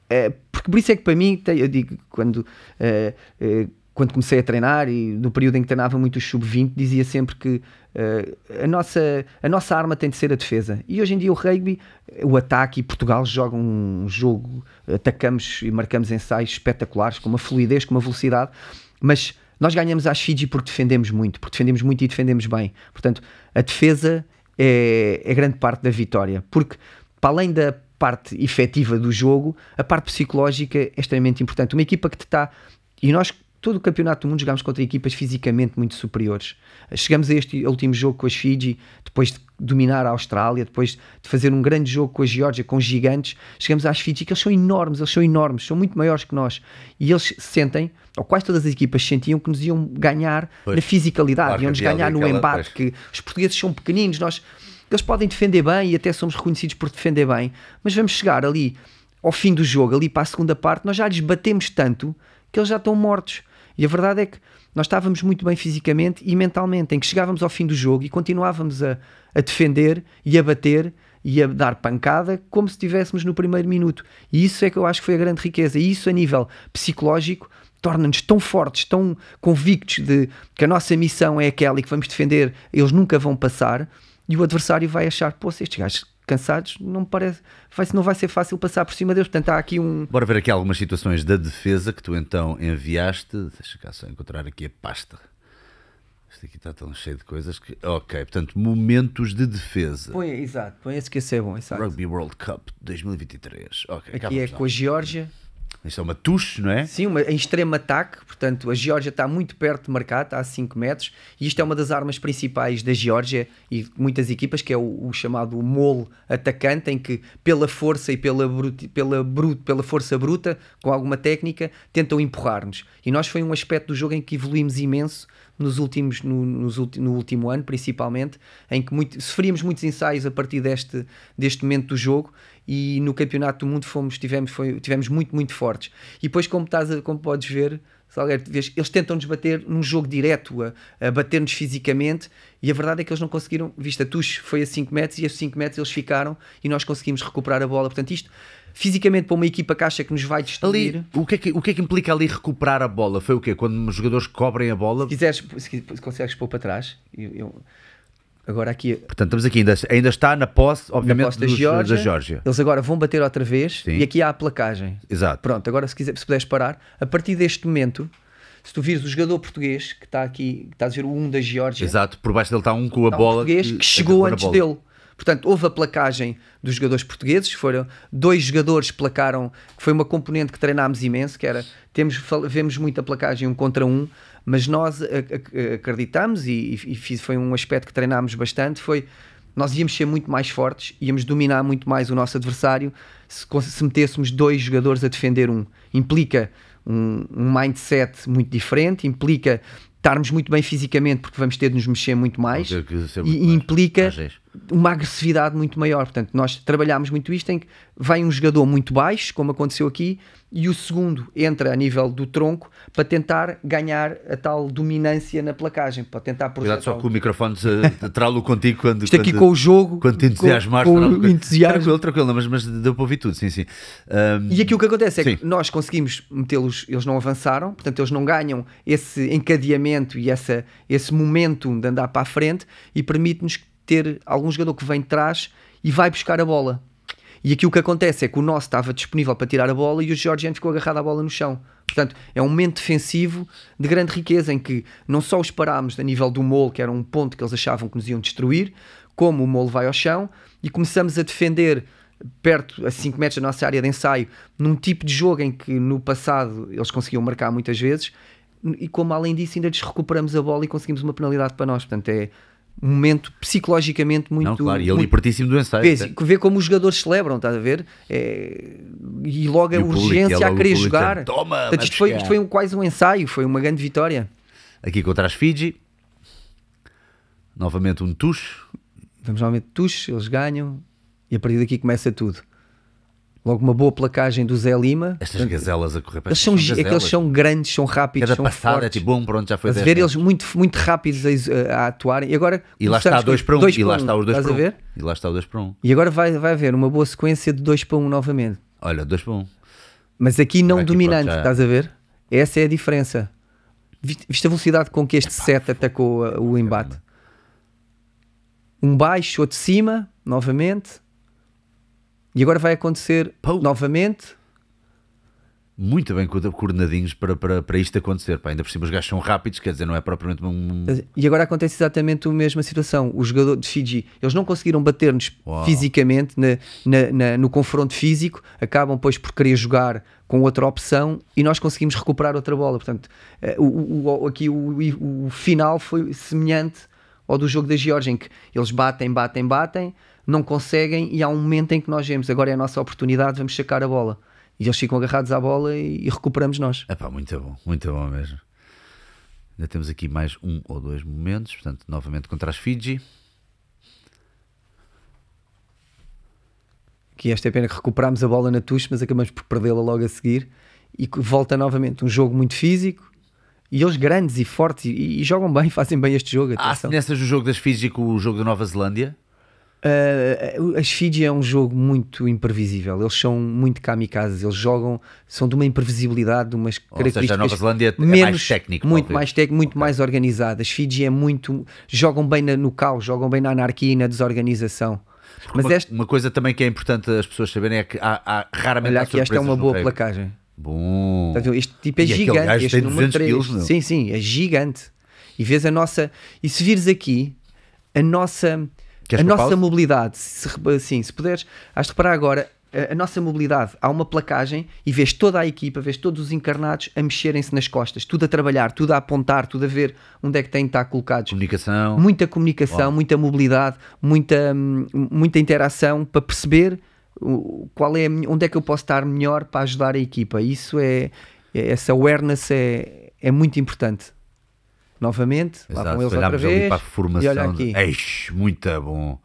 é, porque por isso é que para mim, eu digo, quando é, é, quando comecei a treinar e no período em que treinava muito os sub vinte, dizia sempre que uh, a, nossa, a nossa arma tem de ser a defesa. E hoje em dia o rugby, o ataque, e Portugal joga um jogo, atacamos e marcamos ensaios espetaculares, com uma fluidez, com uma velocidade, mas nós ganhamos às Fiji porque defendemos muito, porque defendemos muito e defendemos bem. Portanto, a defesa é, é grande parte da vitória, porque para além da parte efetiva do jogo, a parte psicológica é extremamente importante. Uma equipa que te está... E nós... Todo o campeonato do mundo jogámos contra equipas fisicamente muito superiores. Chegamos a este último jogo com as Fiji, depois de dominar a Austrália, depois de fazer um grande jogo com a Geórgia, com gigantes, chegamos às Fiji, que eles são enormes, eles são enormes, são muito maiores que nós. E eles sentem, ou quase todas as equipas sentiam, que nos iam ganhar pois, na fisicalidade, claro, iam-nos ganhar no embate, pois. Que os portugueses são pequeninos, nós, eles podem defender bem e até somos reconhecidos por defender bem, mas vamos chegar ali, ao fim do jogo, ali para a segunda parte, nós já lhes batemos tanto que eles já estão mortos. E a verdade é que nós estávamos muito bem fisicamente e mentalmente, em que chegávamos ao fim do jogo e continuávamos a, a defender e a bater e a dar pancada como se estivéssemos no primeiro minuto. E isso é que eu acho que foi a grande riqueza. E isso a nível psicológico torna-nos tão fortes, tão convictos de que a nossa missão é aquela e que vamos defender, eles nunca vão passar, e o adversário vai achar, pô, estes gajos cansados, não parece, vai, não vai ser fácil passar por cima deles, portanto há aqui um... Bora ver aqui algumas situações da defesa que tu então enviaste, deixa cá só encontrar aqui a pasta, isto aqui está tão cheio de coisas que... Ok, portanto, momentos de defesa. Põe, exato, põe esse que esse é bom, exato. Rugby World Cup dois mil e vinte e três, ok. Aqui é com a Geórgia. Isto é uma touche, não é? Sim, uma, em extremo ataque, portanto a Geórgia está muito perto de marcar, está a cinco metros, e isto é uma das armas principais da Geórgia e muitas equipas, que é o, o chamado mole atacante, em que pela força e pela, bruti, pela, bruto, pela força bruta, com alguma técnica, tentam empurrar-nos. E nós foi um aspecto do jogo em que evoluímos imenso nos últimos, no, nos ulti, no último ano, principalmente, em que muito, sofríamos muitos ensaios a partir deste, deste momento do jogo, e no campeonato do mundo fomos, tivemos, foi, tivemos muito, muito fortes. E depois, como, estás a, como podes ver, Salgueiro, eles tentam-nos bater num jogo direto, a, a bater-nos fisicamente, e a verdade é que eles não conseguiram, visto a touche foi a cinco metros, e a cinco metros eles ficaram, e nós conseguimos recuperar a bola. Portanto, isto, fisicamente, para uma equipa que acha que nos vai destruir... Ali, o, que é que, o que é que implica ali recuperar a bola? Foi o quê? Quando os jogadores cobrem a bola... Se quiseres, se consegues pôr para trás... Eu, eu... Agora aqui, portanto, estamos aqui, ainda, ainda está na posse, obviamente, na posse da, dos, Geórgia, da Geórgia. Eles agora vão bater outra vez. Sim. E aqui há a placagem. Exato. Pronto, agora se, quiser, se puderes parar, a partir deste momento, se tu vires o jogador português que está aqui, que está a dizer o um da Geórgia. Exato, por baixo dele está um com a bola. Um português que, que chegou antes bola. dele. Portanto, houve a placagem dos jogadores portugueses, foram dois jogadores que placaram, que foi uma componente que treinámos imenso, que era, temos, vemos muita placagem um contra um, mas nós acreditamos, e, e foi um aspecto que treinámos bastante, foi, nós íamos ser muito mais fortes, íamos dominar muito mais o nosso adversário se, se metêssemos dois jogadores a defender um. Implica um, um mindset muito diferente, implica estarmos muito bem fisicamente, porque vamos ter de nos mexer muito mais, muito e mais. implica... uma agressividade muito maior. Portanto, nós trabalhámos muito isto em que vai um jogador muito baixo, como aconteceu aqui, e o segundo entra a nível do tronco para tentar ganhar a tal dominância na placagem, para tentar... Cuidado só que o microfone trá-lo contigo quando... Isto aqui quando, com o jogo... Quando te entusiasmas. Com, com o entusiasmo. Tranquilo, tranquilo, mas, mas deu para ouvir tudo, sim, sim. Um, e aqui o que acontece é sim. que nós conseguimos metê-los, eles não avançaram, portanto eles não ganham esse encadeamento e essa, esse momento de andar para a frente, e permite-nos ter algum jogador que vem de trás e vai buscar a bola. E aqui o que acontece é que o nosso estava disponível para tirar a bola e o georgiano ficou agarrado à bola no chão. Portanto, é um momento defensivo de grande riqueza, em que não só os parámos a nível do molo, que era um ponto que eles achavam que nos iam destruir, como o molo vai ao chão, e começamos a defender perto, a cinco metros da nossa área de ensaio, num tipo de jogo em que no passado eles conseguiam marcar muitas vezes, e como além disso ainda lhes recuperamos a bola e conseguimos uma penalidade para nós. Portanto, é... um momento psicologicamente muito... Não, claro, e ali pertíssimo do ensaio. Vê, vê como os jogadores celebram, estás a ver? É, e logo a e urgência público, é a querer jogar. Toma, portanto, isto, foi, isto foi um, quase um ensaio, foi uma grande vitória. Aqui contra as Fiji. Novamente um tuche. Vamos novamente tuche, eles ganham. E a partir daqui começa tudo. Logo uma boa placagem do Zé Lima. Estas portanto, gazelas a correr para eles são, gazelas. É que eles são grandes, são rápidos, cada são fortes. É tipo, bom, pronto, já foi dez. Ver eles muito, muito rápidos a, a atuarem. E agora... E lá está dois para um. E lá está os dois para um. E lá está o dois para um. E agora vai, vai haver uma boa sequência de dois para um novamente. Olha, dois para um. Mas aqui não aqui dominante, já... estás a ver? Essa é a diferença. Viste a velocidade com que este Epá, set atacou o embate. Um baixo, outro de cima, novamente... E agora vai acontecer Pou. novamente. Muito bem coordenadinhos para, para, para isto acontecer. Pá, ainda por cima os gajos são rápidos, quer dizer, não é propriamente um... E agora acontece exatamente a mesma situação. O jogador de Fiji, eles não conseguiram bater-nos fisicamente na, na, na, no confronto físico, acabam pois por querer jogar com outra opção e nós conseguimos recuperar outra bola. Portanto, o, o, aqui o, o final foi semelhante ao do jogo da Geórgia, em que eles batem, batem, batem, não conseguem, e há um momento em que nós vemos, agora é a nossa oportunidade, vamos sacar a bola. E eles ficam agarrados à bola e, e recuperamos nós. Epá, muito bom, muito bom mesmo. Ainda temos aqui mais um ou dois momentos, portanto, novamente contra as Fiji. Aqui esta é a pena que recuperámos a bola na tuche, mas acabamos por perdê-la logo a seguir. E volta novamente um jogo muito físico, e eles grandes e fortes, e, e jogam bem, fazem bem este jogo. Há semelhanças do jogo das Fiji com o jogo da Nova Zelândia? Uh, as Fiji é um jogo muito imprevisível, eles são muito kamikazes, eles jogam, são de uma imprevisibilidade, de umas características. Ou seja, a Nova Zelândia é menos, mais técnico, muito mais técnico, muito okay. mais organizada. As Fiji é muito, jogam bem na, no caos, jogam bem na anarquia e na desorganização. Mas uma, este... uma coisa também que é importante as pessoas saberem é que há, há raramente olha, há aqui esta é uma boa treino. placagem. Bom. Este tipo é e gigante, este número três, quilos, sim, sim, é gigante. E vês a nossa, e se vires aqui a nossa Queres a nossa pausa? mobilidade, se, assim, se puderes, has de reparar agora, a, a nossa mobilidade, há uma placagem e vês toda a equipa, vês todos os encarnados a mexerem-se nas costas, tudo a trabalhar, tudo a apontar, tudo a ver onde é que têm de estar colocados. Comunicação. Muita comunicação, Uau. muita mobilidade, muita, muita interação para perceber qual é, onde é que eu posso estar melhor para ajudar a equipa. Isso é, essa awareness é, é muito importante. Novamente, Exato, lá vão eles outra vez para a formação, e olha aqui. Eish, muito bom.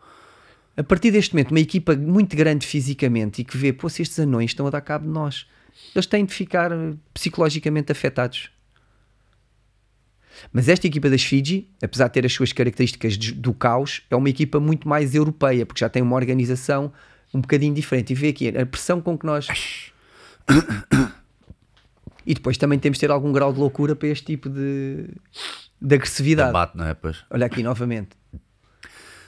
A partir deste momento, uma equipa muito grande fisicamente e que vê, pô, se estes anões estão a dar cabo de nós, eles têm de ficar psicologicamente afetados. Mas esta equipa das Fiji, apesar de ter as suas características do caos, é uma equipa muito mais europeia, porque já tem uma organização um bocadinho diferente. E vê aqui a pressão com que nós... E depois também temos de ter algum grau de loucura para este tipo de, de agressividade. Combate, não é? Pois. Olha aqui novamente.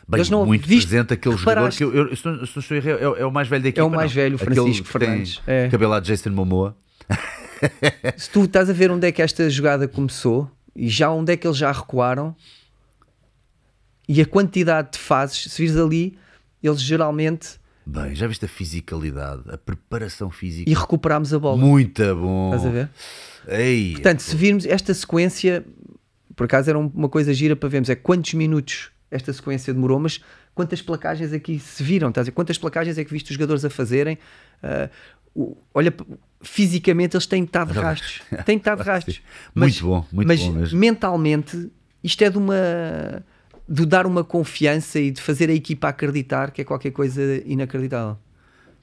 Bem, eles não, muito viste, presente aquele reparaste. jogador que eu, eu, eu, se não estou errado, é, é o mais velho da equipa. É o mais não. velho, o Francisco aquele Fernandes. É. Cabelado de Jason Momoa. Se tu estás a ver onde é que esta jogada começou e já onde é que eles já recuaram e a quantidade de fases, se vires ali, eles geralmente... Bem, já viste a fisicalidade, a preparação física. E recuperámos a bola. Muito bom. Estás a ver? Ei, Portanto, é se virmos esta sequência, por acaso era uma coisa gira para vermos, é quantos minutos esta sequência demorou, mas quantas placagens aqui se viram, estás a ver? Quantas placagens é que viste os jogadores a fazerem? Uh, olha, fisicamente eles têm que estar de rastos. Têm que estar de rastos. Muito mas, bom, muito mas bom mesmo. Mentalmente, isto é de uma... de dar uma confiança e de fazer a equipa acreditar, que é qualquer coisa inacreditável.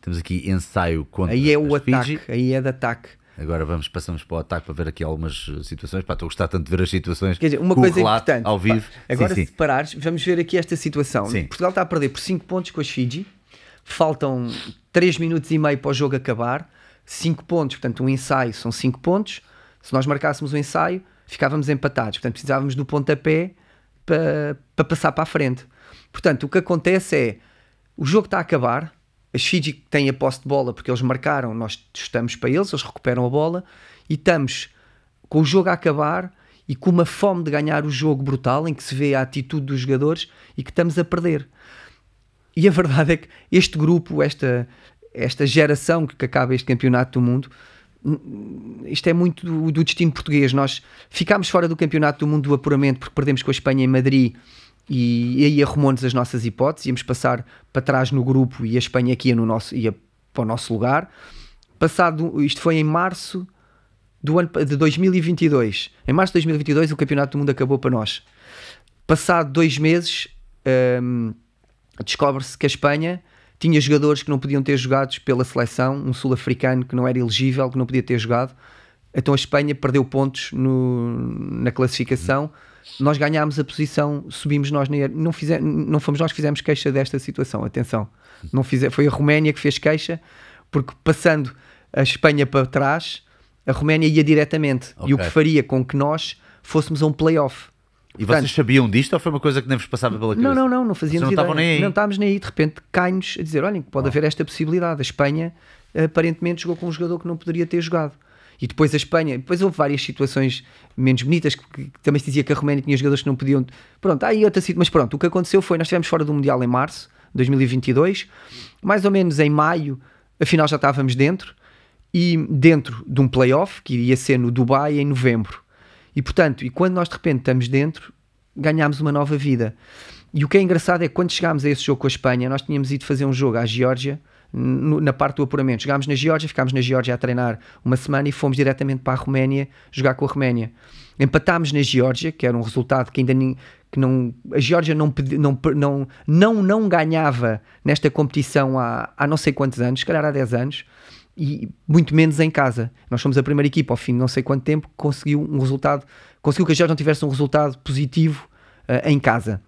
Temos aqui ensaio contra aí é o ataque, Fiji. Aí é de ataque. Agora vamos, passamos para o ataque para ver aqui algumas situações. Pá, estou a gostar tanto de ver as situações. Quer dizer, uma coisa importante, ao vivo. Pá, agora sim, se parares, vamos ver aqui esta situação. Sim. Portugal está a perder por cinco pontos com as Fiji. Faltam três minutos e meio para o jogo acabar. cinco pontos, portanto um ensaio são cinco pontos. Se nós marcássemos o ensaio, ficávamos empatados. Portanto, precisávamos do pontapé para, para passar para a frente. Portanto, o que acontece é, o jogo está a acabar, as Fiji têm a posse de bola porque eles marcaram, nós estamos para eles, eles recuperam a bola e estamos com o jogo a acabar e com uma fome de ganhar o jogo brutal em que se vê a atitude dos jogadores e que estamos a perder. E a verdade é que este grupo, esta, esta geração que acaba este campeonato do mundo, isto é muito do, do destino português. Nós ficámos fora do campeonato do mundo do apuramento porque perdemos com a Espanha em Madrid e aí arrumou-nos as nossas hipóteses, íamos passar para trás no grupo e a Espanha aqui ia, no nosso, ia para o nosso lugar. Passado, isto foi em março do ano, de dois mil e vinte e dois. Em março de dois mil e vinte e dois o campeonato do mundo acabou para nós. Passado dois meses hum, descobre-se que a Espanha tinha jogadores que não podiam ter jogados pela seleção, um sul-africano que não era elegível, que não podia ter jogado. Então a Espanha perdeu pontos no, na classificação. Nós ganhámos a posição, subimos nós, não, fizemos, não fomos nós que fizemos queixa desta situação, atenção. Não fizemos, foi a Roménia que fez queixa, porque passando a Espanha para trás, a Roménia ia diretamente. Okay. E o que faria com que nós fôssemos a um play-off. E portanto, vocês sabiam disto ou foi uma coisa que nem vos passava pela cabeça? Não, não, não, não fazíamos não ideia. Estavam nem aí. Não estávamos nem aí, de repente cai-nos a dizer, olhem, pode oh. haver esta possibilidade. A Espanha aparentemente jogou com um jogador que não poderia ter jogado. E depois a Espanha, depois houve várias situações menos bonitas, que, que também se dizia que a Roménia tinha jogadores que não podiam... Pronto, aí outra situação, mas pronto, o que aconteceu foi, nós estivemos fora do Mundial em março de dois mil e vinte e dois, mais ou menos em maio, afinal já estávamos dentro, e dentro de um play-off, que iria ser no Dubai em novembro. E portanto, e quando nós de repente estamos dentro, ganhámos uma nova vida. E o que é engraçado é que quando chegámos a esse jogo com a Espanha, nós tínhamos ido fazer um jogo à Geórgia, na parte do apuramento. Jogámos na Geórgia, ficámos na Geórgia a treinar uma semana e fomos diretamente para a Roménia jogar com a Roménia. Empatámos na Geórgia, que era um resultado que ainda nem, que não, a Geórgia não, não, não, não, não ganhava nesta competição há, há não sei quantos anos, se calhar há dez anos, e muito menos em casa. Nós fomos a primeira equipa, ao fim de não sei quanto tempo, que conseguiu um resultado, conseguiu que a Geórgia não tivesse um resultado positivo uh, em casa.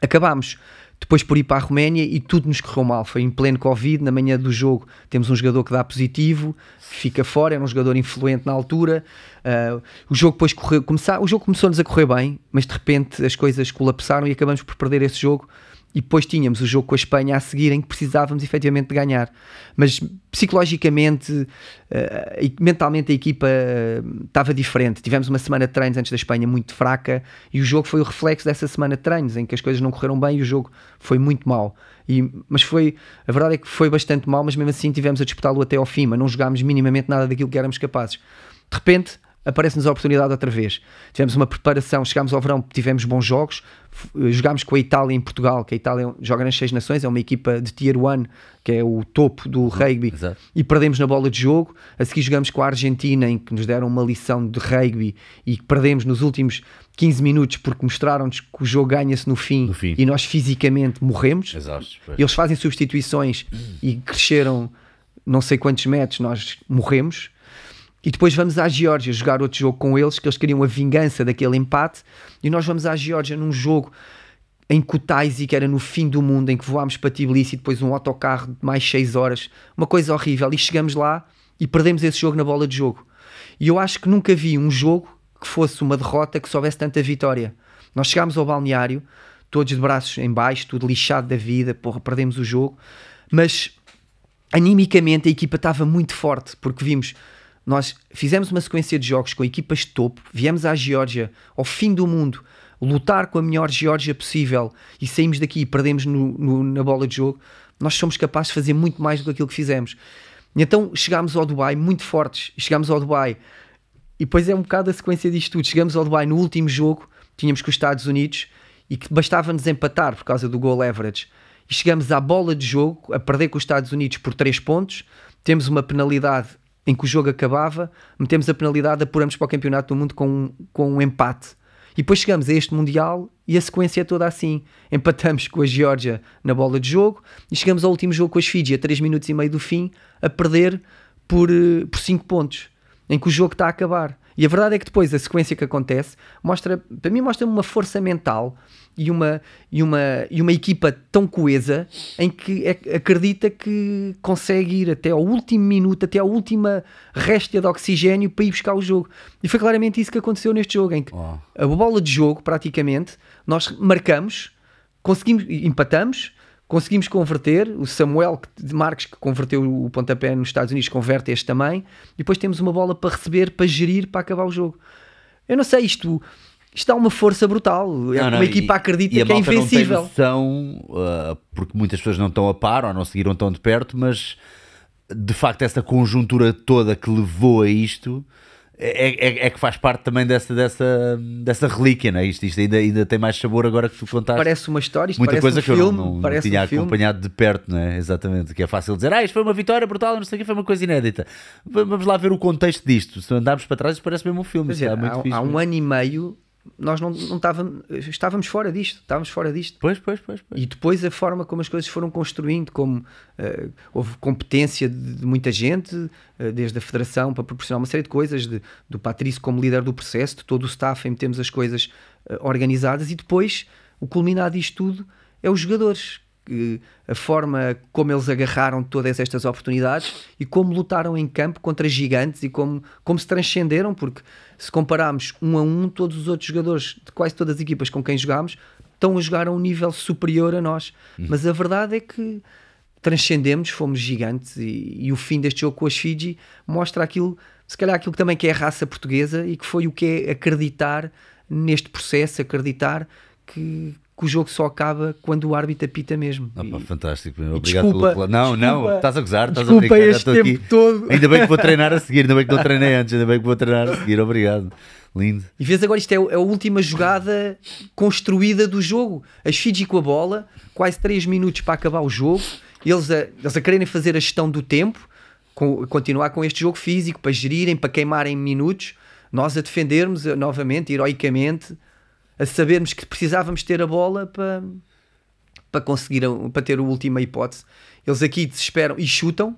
Acabámos depois por ir para a Roménia e tudo nos correu mal, foi em pleno Covid, na manhã do jogo temos um jogador que dá positivo, fica fora, era um jogador influente na altura, uh, o jogo depois correu, começar, o jogo começou-nos a correr bem, mas de repente as coisas colapsaram e acabamos por perder esse jogo e depois tínhamos o jogo com a Espanha a seguir em que precisávamos efetivamente de ganhar, mas psicologicamente uh, e mentalmente a equipa uh, estava diferente, tivemos uma semana de treinos antes da Espanha muito fraca e o jogo foi o reflexo dessa semana de treinos em que as coisas não correram bem e o jogo foi muito mau, e, mas foi, a verdade é que foi bastante mau, mas mesmo assim tivemos a disputá-lo até ao fim, mas não jogámos minimamente nada daquilo que éramos capazes. De repente aparece-nos a oportunidade outra vez. Tivemos uma preparação, chegámos ao verão, tivemos bons jogos, jogámos com a Itália em Portugal, que a Itália joga nas seis nações, é uma equipa de tier um, que é o topo do rugby, exato, e perdemos na bola de jogo. A seguir jogamos com a Argentina, em que nos deram uma lição de rugby e perdemos nos últimos quinze minutos porque mostraram-nos que o jogo ganha-se no fim, no fim, e nós fisicamente morremos. Exato, eles fazem substituições e cresceram não sei quantos metros, nós morremos. E depois vamos à Geórgia jogar outro jogo com eles, que eles queriam a vingança daquele empate, e nós vamos à Geórgia num jogo em Kutaisi, que era no fim do mundo, em que voámos para Tbilisi, depois um autocarro de mais seis horas, uma coisa horrível, e chegamos lá e perdemos esse jogo na bola de jogo. E eu acho que nunca vi um jogo que fosse uma derrota que soubesse tanta vitória. Nós chegámos ao balneário, todos de braços em baixo, tudo lixado da vida, porra, perdemos o jogo, mas animicamente a equipa estava muito forte, porque vimos... Nós fizemos uma sequência de jogos com equipas de topo, viemos à Geórgia, ao fim do mundo, lutar com a melhor Geórgia possível e saímos daqui e perdemos no, no, na bola de jogo. Nós somos capazes de fazer muito mais do que aquilo que fizemos. E então chegámos ao Dubai muito fortes, chegámos ao Dubai e depois é um bocado a sequência disto tudo. Chegámos ao Dubai no último jogo, tínhamos com os Estados Unidos e que bastava-nos empatar por causa do goal average. E chegámos à bola de jogo, a perder com os Estados Unidos por três pontos, temos uma penalidade em que o jogo acabava, metemos a penalidade, apuramos para o campeonato do mundo com um, com um empate. E depois chegamos a este Mundial e a sequência é toda assim. Empatamos com a Geórgia na bola de jogo e chegamos ao último jogo com as Fiji, a três minutos e meio do fim, a perder por cinco pontos, em que o jogo está a acabar. E a verdade é que depois a sequência que acontece mostra, para mim, mostra uma força mental e uma, e uma, e uma equipa tão coesa em que acredita que consegue ir até ao último minuto, até à última réstia de oxigénio para ir buscar o jogo. E foi claramente isso que aconteceu neste jogo, em que oh. a bola de jogo, praticamente, nós marcamos, conseguimos, empatamos, conseguimos converter, o Samuel Marques, que converteu o pontapé nos Estados Unidos, converte este também, e depois temos uma bola para receber, para gerir, para acabar o jogo. Eu não sei, isto, isto dá uma força brutal, não, é uma não, equipa e, acredita e que é invencível. E a malta não tem noção, uh, porque muitas pessoas não estão a par, ou não seguiram tão de perto, mas de facto essa conjuntura toda que levou a isto... É, é, é que faz parte também dessa, dessa, dessa relíquia, não é? Isto, isto ainda, ainda tem mais sabor agora que tu contaste. Parece uma história, isto muita parece coisa um que filme, eu não, não, não tinha um acompanhado filme. de perto, não é? Exatamente, que é fácil dizer, ah, isto foi uma vitória brutal, não sei o que, foi uma coisa inédita. Vamos lá ver o contexto disto, se andarmos para trás, isto parece mesmo um filme. Isto é, muito há, fixe, há um ano e meio, nós não, não estávamos, estávamos fora disto, estávamos fora disto. Pois, pois, pois, pois. E depois a forma como as coisas foram construindo, como uh, houve competência de, de muita gente, uh, desde a Federação, para proporcionar uma série de coisas, de, do Patrice como líder do processo, de todo o staff em termos as coisas uh, organizadas, e depois o culminar disto tudo é os jogadores, que, a forma como eles agarraram todas estas oportunidades e como lutaram em campo contra gigantes e como, como se transcenderam, porque se compararmos um a um, todos os outros jogadores de quase todas as equipas com quem jogámos estão a jogar a um nível superior a nós. Uhum. Mas a verdade é que transcendemos, fomos gigantes e, e o fim deste jogo com as Fiji mostra aquilo, se calhar aquilo que também que é a raça portuguesa e que foi o que é acreditar neste processo, acreditar que, que o jogo só acaba quando o árbitro apita mesmo. Ah, pá, e, fantástico. Obrigado desculpa, pelo... Não, desculpa, não, estás a gozar, estás a brincar. Este já tempo aqui. Todo. Ainda bem que vou treinar a seguir, ainda bem que não treinei antes, ainda bem que vou treinar a seguir, obrigado. Lindo. E vês agora, isto é a última jogada construída do jogo. As Fiji com a bola, quase três minutos para acabar o jogo, eles a, eles a quererem fazer a gestão do tempo, com, continuar com este jogo físico, para gerirem, para queimarem minutos, nós a defendermos novamente, heroicamente, a sabermos que precisávamos ter a bola para, para conseguir, para ter a última hipótese. Eles aqui desesperam e chutam,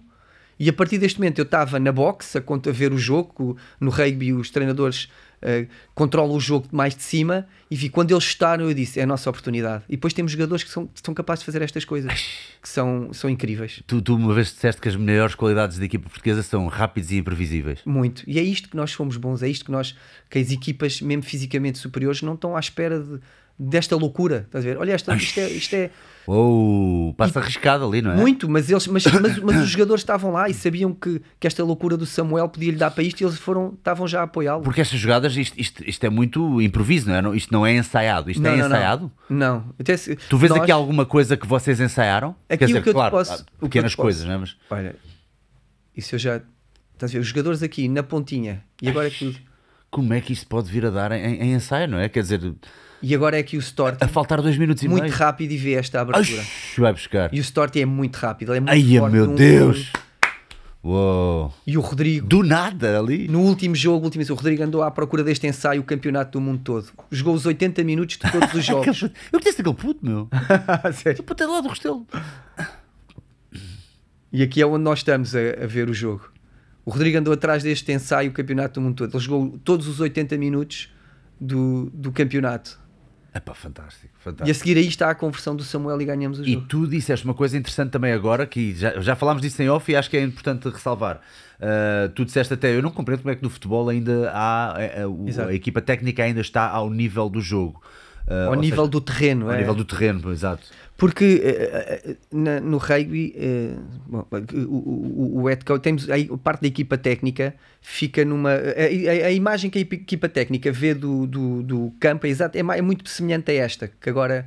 e a partir deste momento eu estava na box a, a ver o jogo, no rugby os treinadores uh, controlam o jogo mais de cima, e vi, quando eles chutaram eu disse, é a nossa oportunidade. E depois temos jogadores que são, que são capazes de fazer estas coisas, que são, são incríveis. Tu, tu uma vez disseste que as melhores qualidades da equipa portuguesa são rápidos e imprevisíveis. Muito, e é isto que nós somos bons, é isto que nós, que as equipas mesmo fisicamente superiores não estão à espera de, desta loucura, estás a ver? Olha, esta, isto é... Isto é... Oh, passa e, arriscado ali, não é? Muito, mas, eles, mas, mas, mas os jogadores estavam lá e sabiam que, que esta loucura do Samuel podia-lhe dar para isto e eles foram, estavam já a apoiá-lo. Porque estas jogadas, isto, isto, isto é muito improviso, não é? Isto não é ensaiado. Isto não, é não, ensaiado? Não. não. Até se, tu vês nós... aqui alguma coisa que vocês ensaiaram? Aqui Quer dizer, o que eu claro, posso, pequenas o que eu coisas, posso. não é? Mas... Olha, isso eu já... Estás a ver? Os jogadores aqui na pontinha e agora aqui... Como é que isto pode vir a dar em, em ensaio, não é? Quer dizer... E agora é que o Storti... A faltar dois minutos e meio. Muito rápido e vê esta abertura. Oxi, vai buscar. E o Storti é muito rápido. Ele é muito Ai, forte, meu Deus! Um... Uou. E o Rodrigo... Do nada ali. No último jogo, último, o Rodrigo andou à procura deste ensaio o campeonato do mundo todo. Jogou os oitenta minutos de todos os jogos. Eu conheço aquele puto, meu. Sério? O puto é lá do Restelo. E aqui é onde nós estamos a, a ver o jogo. O Rodrigo andou atrás deste ensaio o campeonato do mundo todo. Ele jogou todos os oitenta minutos do, do campeonato. Epá, fantástico, fantástico. E a seguir aí está a conversão do Samuel e ganhamos o jogo. E tu disseste uma coisa interessante também agora, que já, já falámos disso em off e acho que é importante ressalvar. Uh, tu disseste até, eu não compreendo como é que no futebol ainda há, a, a, a, a equipa técnica ainda está ao nível do jogo. Uh, ao nível seja, do terreno. Ao é. nível do terreno, exato. Porque uh, uh, na, no rugby, uh, bom, o, o, o head coach, temos, a parte da equipa técnica fica numa... A, a, a imagem que a equipa técnica vê do, do, do campo é, exato, é, é muito semelhante a esta, que agora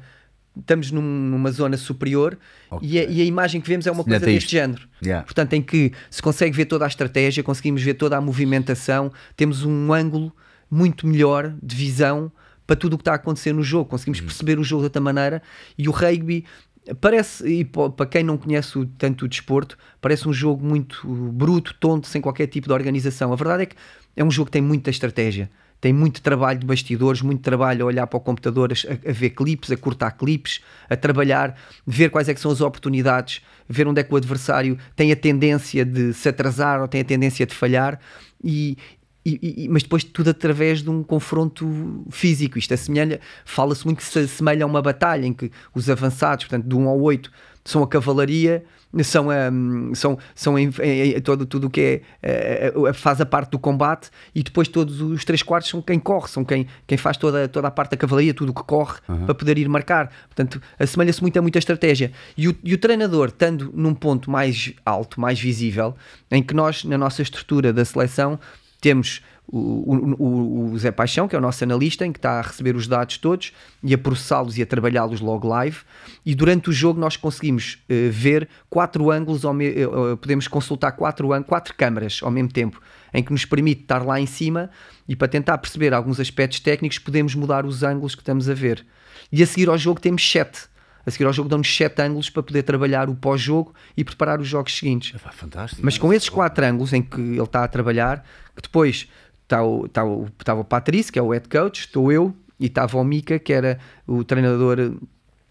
estamos num, numa zona superior okay. e, a, e a imagem que vemos é uma semelhante coisa deste género. Yeah. Portanto, em que se consegue ver toda a estratégia, conseguimos ver toda a movimentação, temos um ângulo muito melhor de visão para tudo o que está a acontecer no jogo, conseguimos uhum. perceber o jogo de outra maneira, e o rugby parece, e para quem não conhece o, tanto o desporto, parece um jogo muito bruto, tonto, sem qualquer tipo de organização. A verdade é que é um jogo que tem muita estratégia, tem muito trabalho de bastidores, muito trabalho a olhar para o computador, a, a ver clipes, a cortar clipes, a trabalhar, ver quais é que são as oportunidades, ver onde é que o adversário tem a tendência de se atrasar ou tem a tendência de falhar, e, e, e, mas depois tudo através de um confronto físico. Isto assemelha, fala-se muito que se assemelha a uma batalha em que os avançados, portanto, de um ao oito, são a cavalaria, são, a, são, são a, a, a, todo, tudo o que é, a, a, faz a parte do combate, e depois todos os três quartos são quem corre, são quem, quem faz toda, toda a parte da cavalaria, tudo o que corre, uhum, para poder ir marcar. Portanto, assemelha-se muito a muita estratégia. E o, e o treinador, estando num ponto mais alto, mais visível, em que nós, na nossa estrutura da seleção, temos o, o, o Zé Paixão, que é o nosso analista, em que está a receber os dados todos e a processá-los e a trabalhá-los logo live, e durante o jogo nós conseguimos uh, ver quatro ângulos, ao me... uh, podemos consultar quatro, an... quatro câmaras ao mesmo tempo, em que nos permite estar lá em cima, e para tentar perceber alguns aspectos técnicos podemos mudar os ângulos que estamos a ver. E a seguir ao jogo temos sete. A seguir ao jogo dão-nos sete ângulos para poder trabalhar o pós-jogo e preparar os jogos seguintes. Ah, fantástico. Mas com esses quatro ângulos em que ele está a trabalhar, que depois está o, está o, estava o Patrice, que é o head coach, estou eu, e estava o Mika, que era o treinador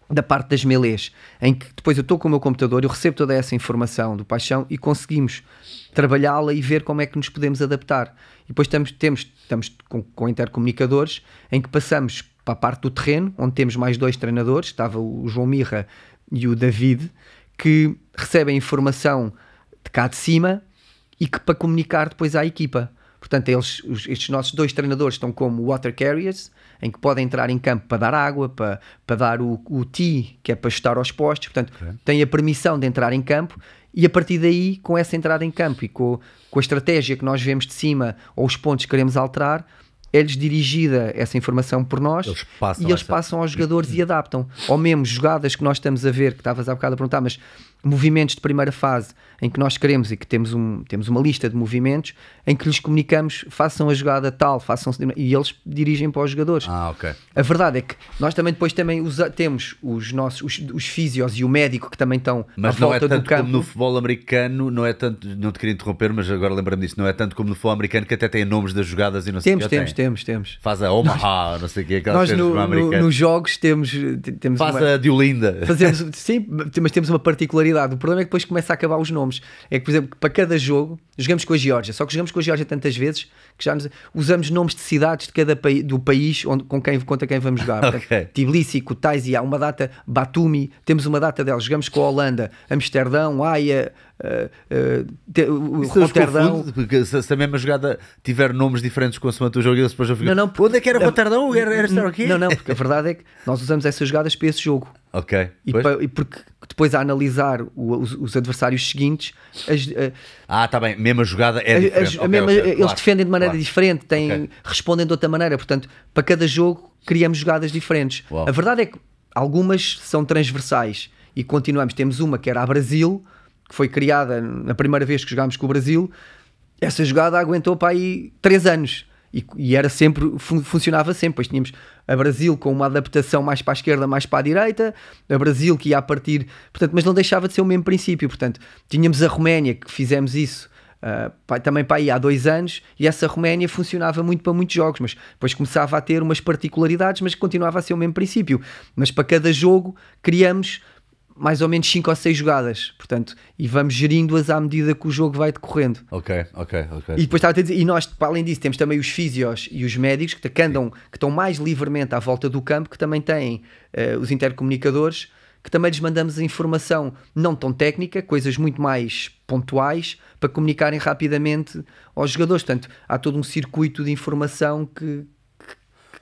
da parte das melês, em que depois eu estou com o meu computador, eu recebo toda essa informação do Paixão e conseguimos trabalhá-la e ver como é que nos podemos adaptar. E depois estamos, temos, estamos com, com intercomunicadores, em que passamos para a parte do terreno, onde temos mais dois treinadores, estava o João Mirra e o David, que recebem informação de cá de cima e que para comunicar depois à equipa. Portanto, eles, os, estes nossos dois treinadores estão como water carriers, em que podem entrar em campo para dar água, para, para dar o, o tee, que é para chutar aos postos. Portanto, okay, têm a permissão de entrar em campo, e a partir daí, com essa entrada em campo e com, com a estratégia que nós vemos de cima ou os pontos que queremos alterar, é-lhes dirigida essa informação por nós, eles e eles passam aos jogadores e adaptam. Ou mesmo jogadas que nós estamos a ver, que estavas há bocado a perguntar, mas movimentos de primeira fase em que nós queremos e que temos, um, temos uma lista de movimentos em que lhes comunicamos, façam a jogada tal, façam, e eles dirigem para os jogadores. Ah, ok. A verdade é que nós também depois também usa, temos os nossos os, os físios e o médico que também estão à volta do campo. Mas não é tanto como no futebol americano, não é tanto, não te queria interromper, mas agora lembra-me disso, não é tanto como no futebol americano que até tem nomes das jogadas e não sei o que. Temos, temos. Temos, temos. Faz a Omaha, nós, não sei o que é. Nós no, no, nos jogos temos... temos Faz uma, a de Olinda. Fazemos, sim, mas temos uma particularidade. O problema é que depois começa a acabar os nomes. É que, por exemplo, para cada jogo, jogamos com a Geórgia. Só que jogamos com a Geórgia tantas vezes que já nos, usamos nomes de cidades de cada país, do país onde, com quem, contra quem vamos jogar. Portanto, okay. Tbilisi, Kutaisi, há uma data, Batumi, temos uma data delas. Jogamos com a Holanda, Amsterdão, Haia... Uh, uh, te, uh, Roterdão, confunde, porque se, se a mesma jogada tiver nomes diferentes consoante o jogo, eles depois vão ficar. Não, não, onde é que era não, Roterdão? Era, era estar aqui? Não, não, porque a verdade é que nós usamos essas jogadas para esse jogo. Ok. E, pa, e porque depois a analisar o, os, os adversários seguintes, as, uh, ah, está bem, mesma jogada é diferente. As, okay, mesma, okay, eles claro, defendem de maneira claro, diferente, têm, okay, respondem de outra maneira. Portanto, para cada jogo criamos jogadas diferentes. Uau. A verdade é que algumas são transversais e continuamos. Temos uma que era a Brasil, que foi criada na primeira vez que jogámos com o Brasil. Essa jogada aguentou para aí três anos e, e era sempre, fun, funcionava sempre, pois tínhamos a Brasil com uma adaptação mais para a esquerda, mais para a direita, a Brasil que ia a partir, portanto, mas não deixava de ser o mesmo princípio. Portanto, tínhamos a Roménia, que fizemos isso uh, para, também para aí há dois anos, e essa Roménia funcionava muito para muitos jogos, mas depois começava a ter umas particularidades, mas continuava a ser o mesmo princípio. Mas para cada jogo criamos mais ou menos cinco ou seis jogadas, portanto, e vamos gerindo-as à medida que o jogo vai decorrendo. Ok, ok, ok. E depois estava a dizer, e nós, para além disso, temos também os físios e os médicos que andam, que estão mais livremente à volta do campo, que também têm uh, os intercomunicadores, que também lhes mandamos informação não tão técnica, coisas muito mais pontuais, para comunicarem rapidamente aos jogadores. Portanto, há todo um circuito de informação que...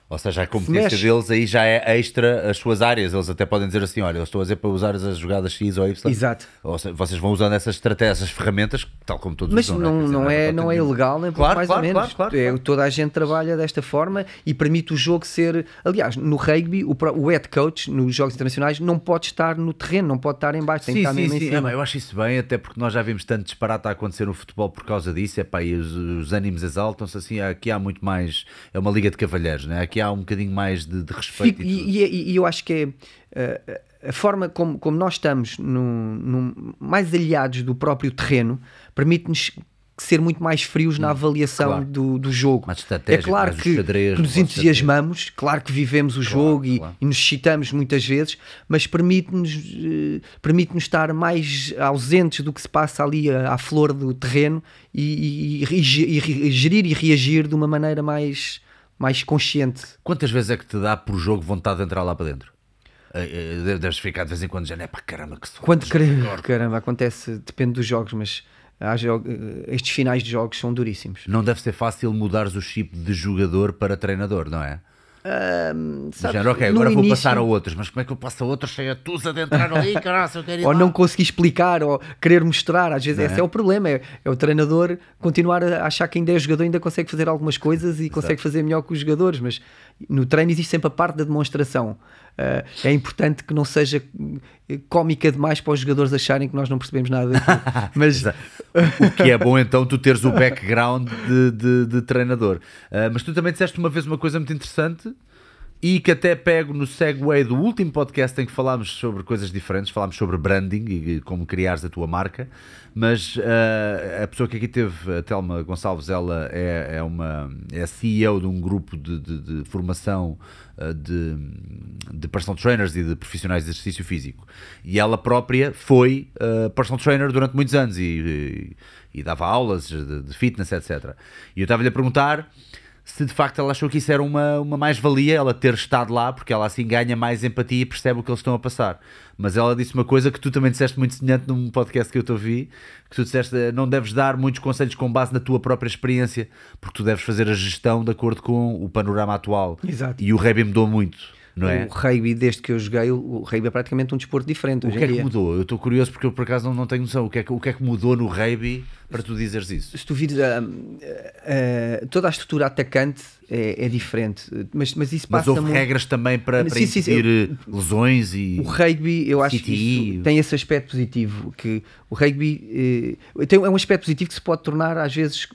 Ou seja, a competência deles aí já é extra as suas áreas. Eles até podem dizer assim, olha, eu estou a dizer para usar as jogadas X ou Y. Exato. Ou seja, vocês vão usando essas estratégias, essas ferramentas, tal como todos mas usam. Mas não, não, não é, não é ilegal, nem claro, mais claro, ou menos. Claro, claro, claro. É, toda a gente trabalha desta forma e permite o jogo ser... Aliás, no rugby, o, o head coach, nos jogos internacionais, não pode estar no terreno, não pode estar em baixo. Tem sim, que estar sim, mesmo sim. Em cima. É, eu acho isso bem, até porque nós já vimos tanto disparate a acontecer no futebol por causa disso. É, pá, e os, os ânimos exaltam-se assim. Aqui há muito mais... É uma liga de cavalheiros, não é? Aqui há um bocadinho mais de, de respeito. Fico, e, e, e eu acho que é uh, a forma como, como nós estamos no, no, mais aliados do próprio terreno, permite-nos que ser muito mais frios na avaliação claro. do, do jogo. Mas é claro que, xadrez, que nos entusiasmamos, claro que vivemos o claro, jogo e, claro. e nos excitamos muitas vezes, mas permite-nos eh, permite-nos estar mais ausentes do que se passa ali à, à flor do terreno e, e, e, e gerir e reagir de uma maneira mais, mais consciente. Quantas vezes é que te dá por jogo vontade de entrar lá para dentro? Deves ficar de vez em quando já não é para caramba que se Quanto, caramba, caramba, acontece, depende dos jogos, mas estes finais de jogos são duríssimos. Não deve ser fácil mudares o chip de jogador para treinador, não é? Um, sabes, género, ok, agora início... vou passar a outros, mas como é que eu passo a outros sem a tusa de entrar ali? Caraca, eu quero ir ou lá. Não conseguir explicar ou querer mostrar, às vezes não esse é? é o problema, é, é o treinador continuar a achar que ainda é jogador, ainda consegue fazer algumas coisas e Exato. consegue fazer melhor que os jogadores, mas no treino existe sempre a parte da demonstração. Uh, é importante que não seja cómica demais para os jogadores acharem que nós não percebemos nada daquilo. Mas... o que é bom então tu teres o background de, de, de treinador. Uh, mas tu também disseste uma vez uma coisa muito interessante e que até pego no segue do último podcast em que falámos sobre coisas diferentes, falámos sobre branding e como criares a tua marca, mas uh, a pessoa que aqui teve, a Thelma Gonçalves, ela é, é uma é C E O de um grupo de, de, de formação de, de personal trainers e de profissionais de exercício físico, e ela própria foi uh, personal trainer durante muitos anos e, e, e dava aulas de, de fitness, etcétera. E eu estava-lhe a perguntar se de facto ela achou que isso era uma, uma mais-valia, ela ter estado lá, porque ela assim ganha mais empatia e percebe o que eles estão a passar. Mas ela disse uma coisa que tu também disseste muito semelhante num podcast que eu te ouvi, que tu disseste, não deves dar muitos conselhos com base na tua própria experiência, porque tu deves fazer a gestão de acordo com o panorama atual. Exato. E o rugby mudou muito, não é? O rugby, desde que eu joguei, o rugby é praticamente um desporto diferente. O que é que mudou? Eu estou curioso porque eu por acaso não, não tenho noção. O que é que, o que é que mudou no rugby para tu dizeres isso? Se tu vires, uh, uh, toda a estrutura atacante é, é diferente, mas, mas isso passa. Mas houve muito... regras também para, para sim, impedir sim, eu... lesões e. O rugby, eu acho que tem esse aspecto positivo, que o rugby uh, tem, é um aspecto positivo que se pode tornar às vezes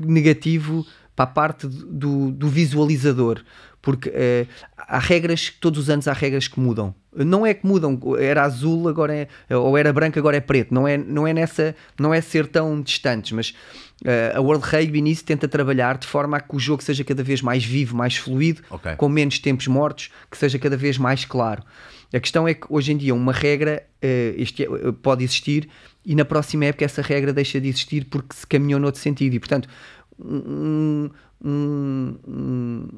negativo para a parte do, do visualizador. Porque eh, há regras, todos os anos há regras que mudam. Não é que mudam, era azul, agora é, ou era branco, agora é preto. Não é, não é, nessa, não é ser tão distantes, mas eh, a World Rugby nisso tenta trabalhar de forma a que o jogo seja cada vez mais vivo, mais fluido, okay. com menos tempos mortos, que seja cada vez mais claro. A questão é que hoje em dia uma regra eh, este, pode existir e na próxima época essa regra deixa de existir porque se caminhou noutro sentido. E, portanto, um... um, um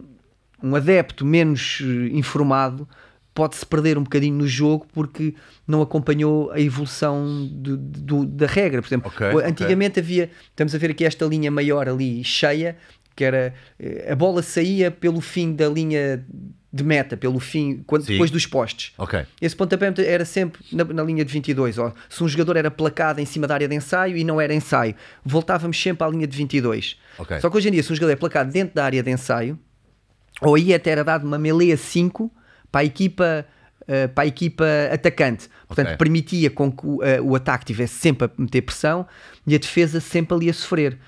um adepto menos informado pode-se perder um bocadinho no jogo porque não acompanhou a evolução do, do, da regra. Por exemplo, okay, antigamente okay. havia, estamos a ver aqui esta linha maior ali cheia, que era a bola saía pelo fim da linha de meta, pelo fim, quando, depois dos postes. Okay. Esse pontapé era sempre na, na linha de vinte e dois. Ó, se um jogador era placado em cima da área de ensaio e não era ensaio, voltávamos sempre à linha de vinte e dois. Okay. Só que hoje em dia, se um jogador é placado dentro da área de ensaio, ou aí até era dado uma meleia cinco para a equipa, uh, para a equipa atacante. Portanto, okay. permitia com que o, uh, o ataque tivesse sempre a meter pressão e a defesa sempre ali a sofrer.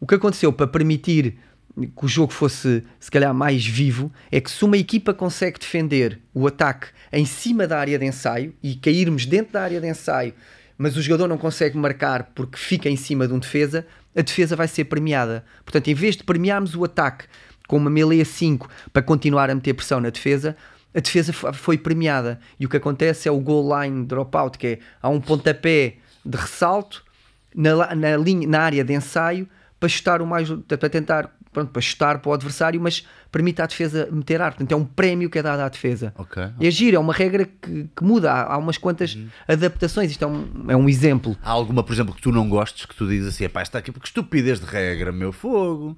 O que aconteceu para permitir que o jogo fosse, se calhar, mais vivo, é que se uma equipa consegue defender o ataque em cima da área de ensaio e cairmos dentro da área de ensaio, mas o jogador não consegue marcar porque fica em cima de um defesa, a defesa vai ser premiada. Portanto, em vez de premiarmos o ataque com uma meleia cinco para continuar a meter pressão na defesa, a defesa foi premiada. E o que acontece é o goal line dropout, que é há um pontapé de ressalto na, na, linha, na área de ensaio para chutar o mais, para tentar, pronto, para chutar para o adversário, mas permite à defesa meter ar. Portanto, é um prémio que é dado à defesa. Okay, okay. E agir é uma regra que, que muda. Há, há umas quantas uhum. adaptações. Isto é um, é um exemplo. Há alguma, por exemplo, que tu não gostes, que tu dizes assim, pá, está aqui porque estupidez de regra, meu fogo.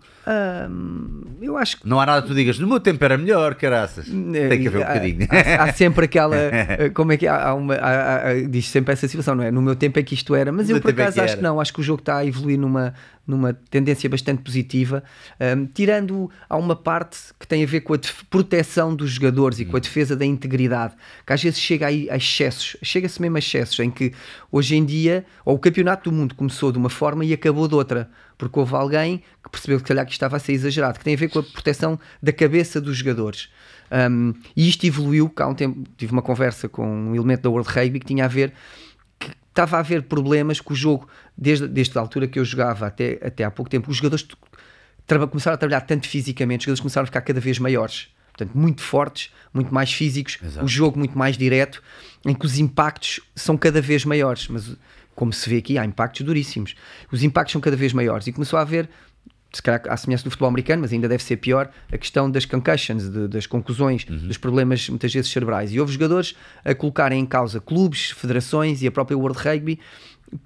Um, eu acho que... Não há nada que tu digas, no meu tempo era melhor, caraças. É, tem que haver um bocadinho. Há, há sempre aquela... Como é que há, há uma... Há, há, diz sempre essa situação, não é? No meu tempo é que isto era. Mas no eu, por acaso, é que acho que não. Acho que o jogo está a evoluir numa... numa tendência bastante positiva, um, tirando há uma parte que tem a ver com a proteção dos jogadores e com a defesa da integridade, que às vezes chega aí a excessos, chega-se mesmo a excessos, em que hoje em dia, ou o campeonato do mundo começou de uma forma e acabou de outra, porque houve alguém que percebeu que, calhar, que estava a ser exagerado, que tem a ver com a proteção da cabeça dos jogadores. Um, e isto evoluiu, que há um tempo tive uma conversa com um elemento da World Rugby que tinha a ver estava a haver problemas com o jogo, desde, desde a altura que eu jogava até, até há pouco tempo, os jogadores começaram a trabalhar tanto fisicamente, os jogadores começaram a ficar cada vez maiores, portanto, muito fortes, muito mais físicos, Exato. O jogo muito mais direto, em que os impactos são cada vez maiores, mas como se vê aqui, há impactos duríssimos, os impactos são cada vez maiores, e começou a haver, se calhar à semelhança do futebol americano, mas ainda deve ser pior, a questão das concussions, de, das conclusões, uhum. dos problemas muitas vezes cerebrais, e houve jogadores a colocarem em causa clubes, federações e a própria World Rugby,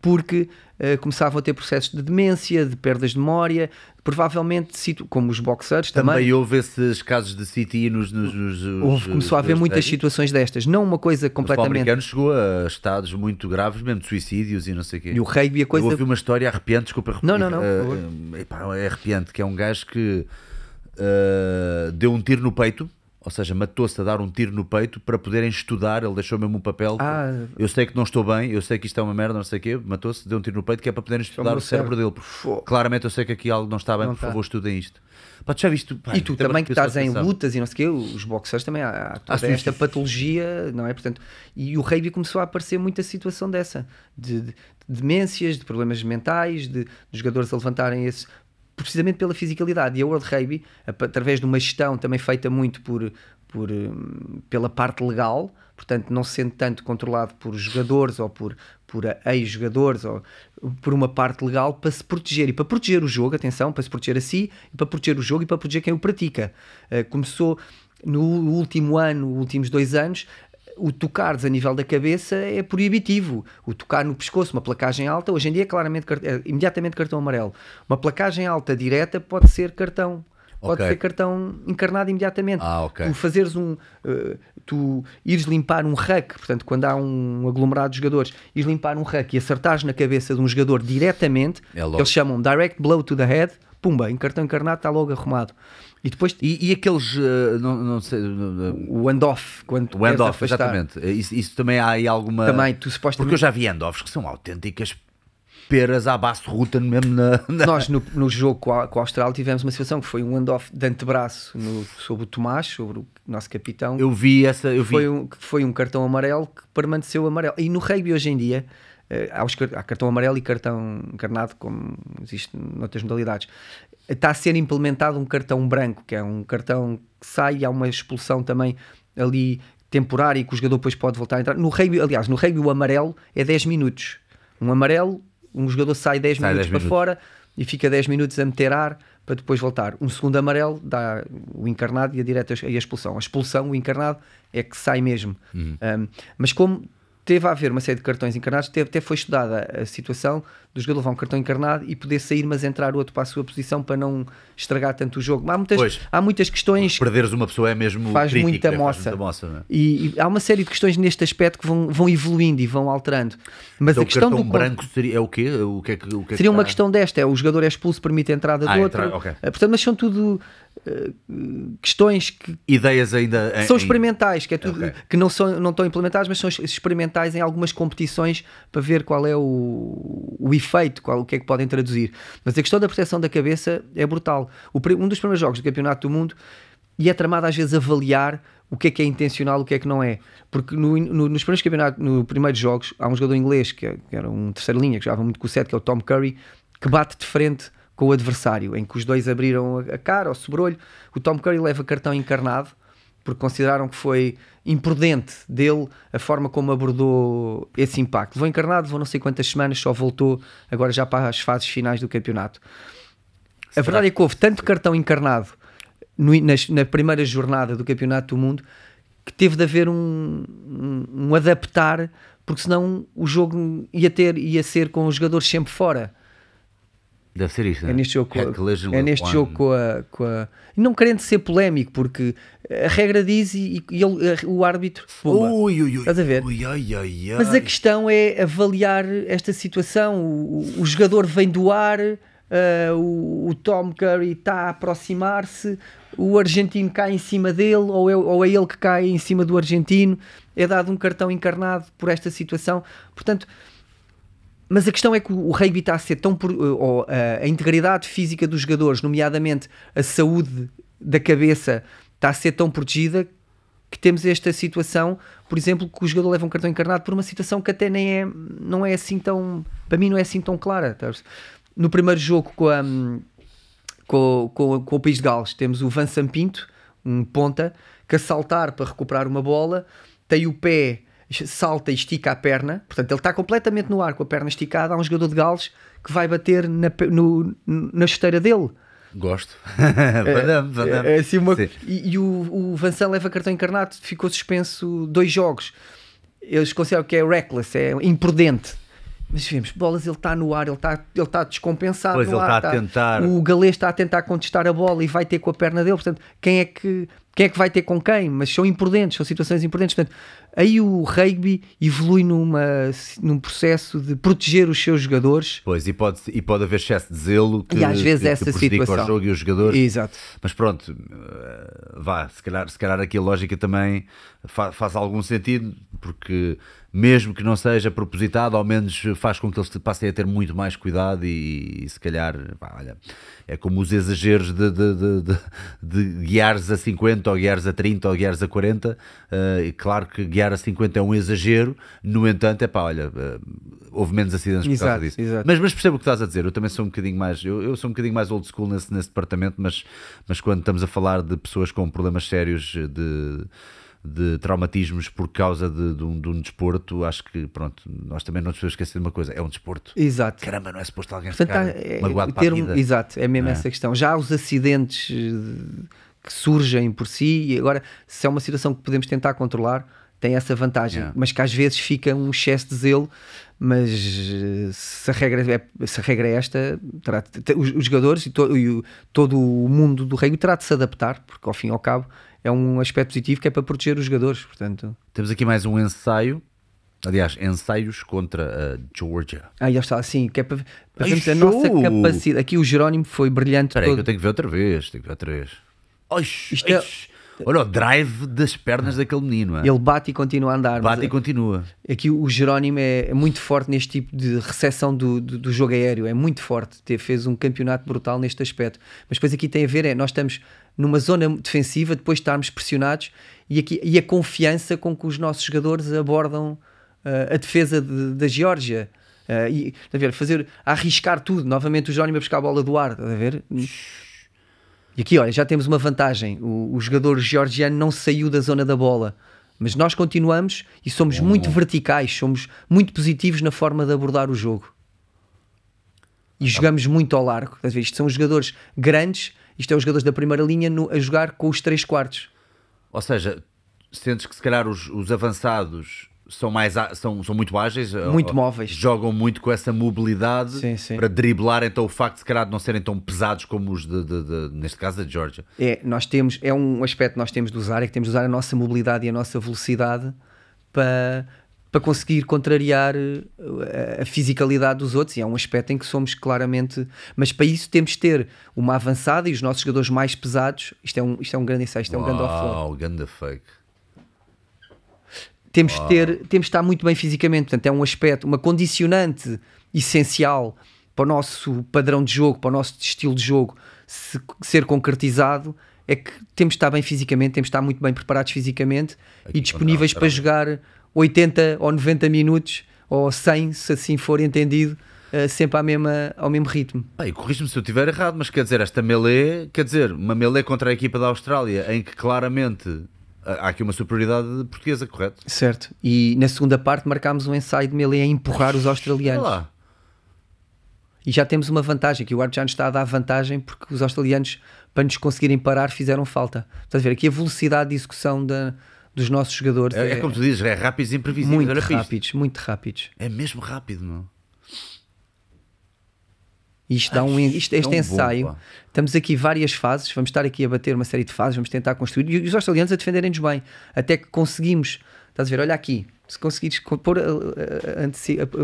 porque uh, começavam a ter processos de demência, de perdas de memória, provavelmente, situ... como os boxers também. Também houve esses casos de C T I nos... nos, nos houve, começou a haver muitas situações destas, não uma coisa completamente... O americano chegou a estados muito graves, mesmo de suicídios e não sei o quê. E o rugby a coisa... Eu ouvi uma história arrepiante, desculpa repetir. Não, não, não. Uh, epá, é arrepiante, que é um gajo que uh, deu um tiro no peito, ou seja, matou-se a dar um tiro no peito para poderem estudar, ele deixou mesmo um papel, ah, eu sei que não estou bem, eu sei que isto é uma merda, não sei o quê, matou-se, deu um tiro no peito que é para poderem estudar o cérebro, cérebro dele. Pô. Claramente eu sei que aqui algo não está bem, não por tá. favor estudem isto. Pá, tu já viste, pá, e tu também que estás em lutas e não sei o quê, os boxeiros também, há toda ah, esta patologia, não é? Portanto, e o rugby começou a aparecer muita situação dessa, de, de, de demências, de problemas mentais, de, de jogadores a levantarem esses... precisamente pela fisicalidade, e a World Rugby, através de uma gestão também feita muito por, por, pela parte legal, portanto não sendo tanto controlado por jogadores ou por, por ex-jogadores ou por uma parte legal, para se proteger, e para proteger o jogo, atenção, para se proteger a si, para proteger o jogo e para proteger quem o pratica. Começou no último ano, últimos dois anos, o tocares a nível da cabeça é proibitivo, o tocar no pescoço, uma placagem alta, hoje em dia é claramente é imediatamente cartão amarelo, uma placagem alta direta pode ser cartão, pode okay. ser cartão encarnado imediatamente, ah, okay. tu fazeres um, uh, tu ires limpar um rack, portanto quando há um aglomerado de jogadores, ires limpar um rack e acertares na cabeça de um jogador diretamente, é eles chamam direct blow to the head, pumba, em cartão encarnado está logo arrumado. E depois e, e aqueles uh, não, não sei, uh, o handoff, quando o handoff, exatamente, isso, isso também há aí alguma também, tu supostamente... porque eu já vi handoffs que são autênticas peras à baço-ruta mesmo na... Nós no, no jogo com a, com a Austrália tivemos uma situação que foi um handoff de antebraço no, sobre o Tomás, sobre o nosso capitão. Eu vi essa, eu vi. Foi um, foi um cartão amarelo que permaneceu amarelo, e no rugby hoje em dia há, os, há cartão amarelo e cartão encarnado, como existe noutras modalidades. Está a ser implementado um cartão branco, que é um cartão que sai e há uma expulsão também ali temporária, que o jogador depois pode voltar a entrar. No rugby, aliás, no rugby o amarelo é dez minutos. Um amarelo, um jogador sai dez sai minutos dez para minutos. fora e fica dez minutos a meter ar para depois voltar. Um segundo amarelo dá o encarnado e a direta e a expulsão. A expulsão, o encarnado, é que sai mesmo. Uhum. Um, mas como teve a haver uma série de cartões encarnados, teve, até foi estudada a situação do jogador levar um cartão encarnado e poder sair, mas entrar o outro para a sua posição, para não estragar tanto o jogo. Há muitas, pois, há muitas questões... Perderes uma pessoa é mesmo faz crítico, muita moça. Faz muita moça, não é? e, e há uma série de questões neste aspecto que vão, vão evoluindo e vão alterando. Mas então, a questão o cartão do branco seria, é o quê? O que é que, o que é seria que uma questão desta, é o jogador é expulso, permite a entrada ah, do outro. Entra, okay. Portanto, mas são tudo... questões que ideias ainda em, são experimentais, que é tudo okay. que não são não estão implementadas, mas são experimentais em algumas competições para ver qual é o, o efeito, qual o que é que podem traduzir. Mas a questão da proteção da cabeça é brutal. O, um dos primeiros jogos do Campeonato do Mundo, e é tramado às vezes avaliar o que é que é intencional, o que é que não é, porque no, no, nos primeiros campeonatos, nos primeiros jogos, há um jogador inglês que, que era um terceira linha que jogava muito com o sete, que é o Tom Curry, que bate de frente com o adversário, em que os dois abriram a cara, o sobrolho. O Tom Curry leva cartão encarnado, porque consideraram que foi imprudente dele a forma como abordou esse impacto. Levou encarnado, levou não sei quantas semanas, só voltou agora já para as fases finais do campeonato. Será? A verdade é que houve tanto cartão encarnado no, na, na primeira jornada do Campeonato do Mundo, que teve de haver um, um, um adaptar, porque senão o jogo ia, ter, ia ser com os jogadores sempre fora. Deve ser isto, é neste jogo, é com, a, é neste jogo com, a, com a... Não querendo ser polémico, porque a regra diz e, e ele, a, o árbitro... Ui, ui, estás a ver? Ui, ai, ai, ai. Mas a questão é avaliar esta situação. O, o jogador vem do ar, uh, o, o Tom Curry está a aproximar-se, o argentino cai em cima dele, ou é, ou é ele que cai em cima do argentino. É dado um cartão encarnado por esta situação. Portanto... Mas a questão é que o rugby está a ser tão... Ou a integridade física dos jogadores, nomeadamente a saúde da cabeça, está a ser tão protegida que temos esta situação, por exemplo, que o jogador leva um cartão encarnado por uma situação que até nem é, não é assim tão, para mim não é assim tão clara. No primeiro jogo com, a, com, com, com o País de Gales, temos o Vansan Pinto, um ponta, que a saltar para recuperar uma bola, tem o pé, salta e estica a perna, portanto ele está completamente no ar com a perna esticada, há um jogador de Gales que vai bater na, no, na chuteira dele. Gosto. é, é, assim uma, e, e o, o Vansan leva cartão encarnado, ficou suspenso dois jogos. Eles consideram que é reckless, é imprudente. Mas vemos, bolas, ele está no ar, ele está ele tá descompensado. Pois, no ele ar, tá a tá, tentar... O galês está a tentar contestar a bola e vai ter com a perna dele. Portanto, quem é que, quem é que vai ter com quem? Mas são imprudentes, são situações imprudentes. Portanto, aí o rugby evolui numa, num processo de proteger os seus jogadores. Pois, e pode, e pode haver excesso de zelo que, e às vezes que, essa que prejudica situação. O jogo e os jogadores. Exato. Mas pronto, vá, se calhar, se calhar aqui a lógica também faz, faz algum sentido, porque... mesmo que não seja propositado, ao menos faz com que eles passem a ter muito mais cuidado e, e se calhar, pá, olha, é como os exageros de, de, de, de, de guiares a cinquenta, ou guiares a trinta, ou guiares a quarenta, uh, e claro que guiar a cinquenta é um exagero, no entanto, é pá, olha, uh, houve menos acidentes por exato, causa disso. Exato. Mas, mas percebo o que estás a dizer, eu também sou um bocadinho mais, eu, eu sou um bocadinho mais old school nesse, nesse departamento, mas, mas quando estamos a falar de pessoas com problemas sérios de... de traumatismos por causa de, de, um, de um desporto, acho que pronto, nós também não nos podemos esquecer de uma coisa, é um desporto. Exato. Caramba, não é suposto alguém ficar é, magoado para a vida. Exato, é mesmo é. essa questão. Já os acidentes que surgem por si, e agora se é uma situação que podemos tentar controlar, tem essa vantagem, é. mas que às vezes fica um excesso de zelo, mas se a regra é, se a regra é esta, terá, ter, os, os jogadores e, to, e o, todo o mundo do rugby terá de se adaptar, porque ao fim e ao cabo é um aspecto positivo que é para proteger os jogadores, portanto... Temos aqui mais um ensaio, aliás, ensaios contra a Geórgia. Ah, já está, sim, que é para, para Ai, vermos a nossa capacidade. Aqui o Jerónimo foi brilhante. Espera aí, que eu tenho que ver outra vez, tenho que ver outra vez. Ai, Isto ai, é... Olha o drive das pernas daquele menino. É? Ele bate e continua a andar. Bate e continua. Aqui o Jerónimo é muito forte neste tipo de recepção do, do, do jogo aéreo, é muito forte. Fez um campeonato brutal neste aspecto. Mas depois aqui tem a ver, é, nós estamos numa zona defensiva, depois de estarmos pressionados, e, aqui, e a confiança com que os nossos jogadores abordam uh, a defesa de, da Geórgia. Uh, e, a ver, fazer, a arriscar tudo. Novamente o Jerónimo a buscar a bola do ar, a ver... E aqui, olha, já temos uma vantagem, o, o jogador georgiano não saiu da zona da bola, mas nós continuamos e somos é. muito verticais, somos muito positivos na forma de abordar o jogo. E ah, jogamos tá. muito ao largo, às vezes são os jogadores grandes, isto é os jogadores da primeira linha no, a jogar com os três quartos. Ou seja, sentes que se calhar os, os avançados... São, mais, são, são muito ágeis, muito móveis, jogam muito com essa mobilidade sim, sim. para driblar, então o facto de, se calhar, de não serem tão pesados como os de, de, de, neste caso da Geórgia. É, nós temos, é um aspecto que nós temos de usar, é que temos de usar a nossa mobilidade e a nossa velocidade para, para conseguir contrariar a, a fisicalidade dos outros, e é um aspecto em que somos claramente, mas para isso temos de ter uma avançada e os nossos jogadores mais pesados. Isto é um, isto é um grande ensaio, isto é um grande offload, grande fake. Temos de, ter, temos de estar muito bem fisicamente, portanto é um aspecto, uma condicionante essencial para o nosso padrão de jogo, para o nosso estilo de jogo se, ser concretizado, é que temos de estar bem fisicamente, temos de estar muito bem preparados fisicamente aqui, e disponíveis para jogar oitenta ou noventa minutos, ou cem, se assim for entendido, sempre à mesma, ao mesmo ritmo. Ah, corrige-me se eu estiver errado, mas quer dizer, esta melee, quer dizer, uma melee contra a equipa da Austrália, em que claramente... Há aqui uma superioridade portuguesa, correto? Certo. E na segunda parte marcámos um ensaio de melee a empurrar os australianos. Olha lá. E já temos uma vantagem, que o árbitro já nos está a dar vantagem porque os australianos, para nos conseguirem parar, fizeram falta. Estás a ver? Aqui a velocidade de execução da, dos nossos jogadores. É, é, é como tu dizes, é rápidos e imprevisíveis. Muito rápidos, muito rápidos. É mesmo rápido, não? Isto dá um, isto, este ensaio, bom, estamos aqui várias fases, vamos estar aqui a bater uma série de fases, vamos tentar construir, e os australianos a defenderem-nos bem, até que conseguimos, estás a ver, olha aqui, se conseguires pôr,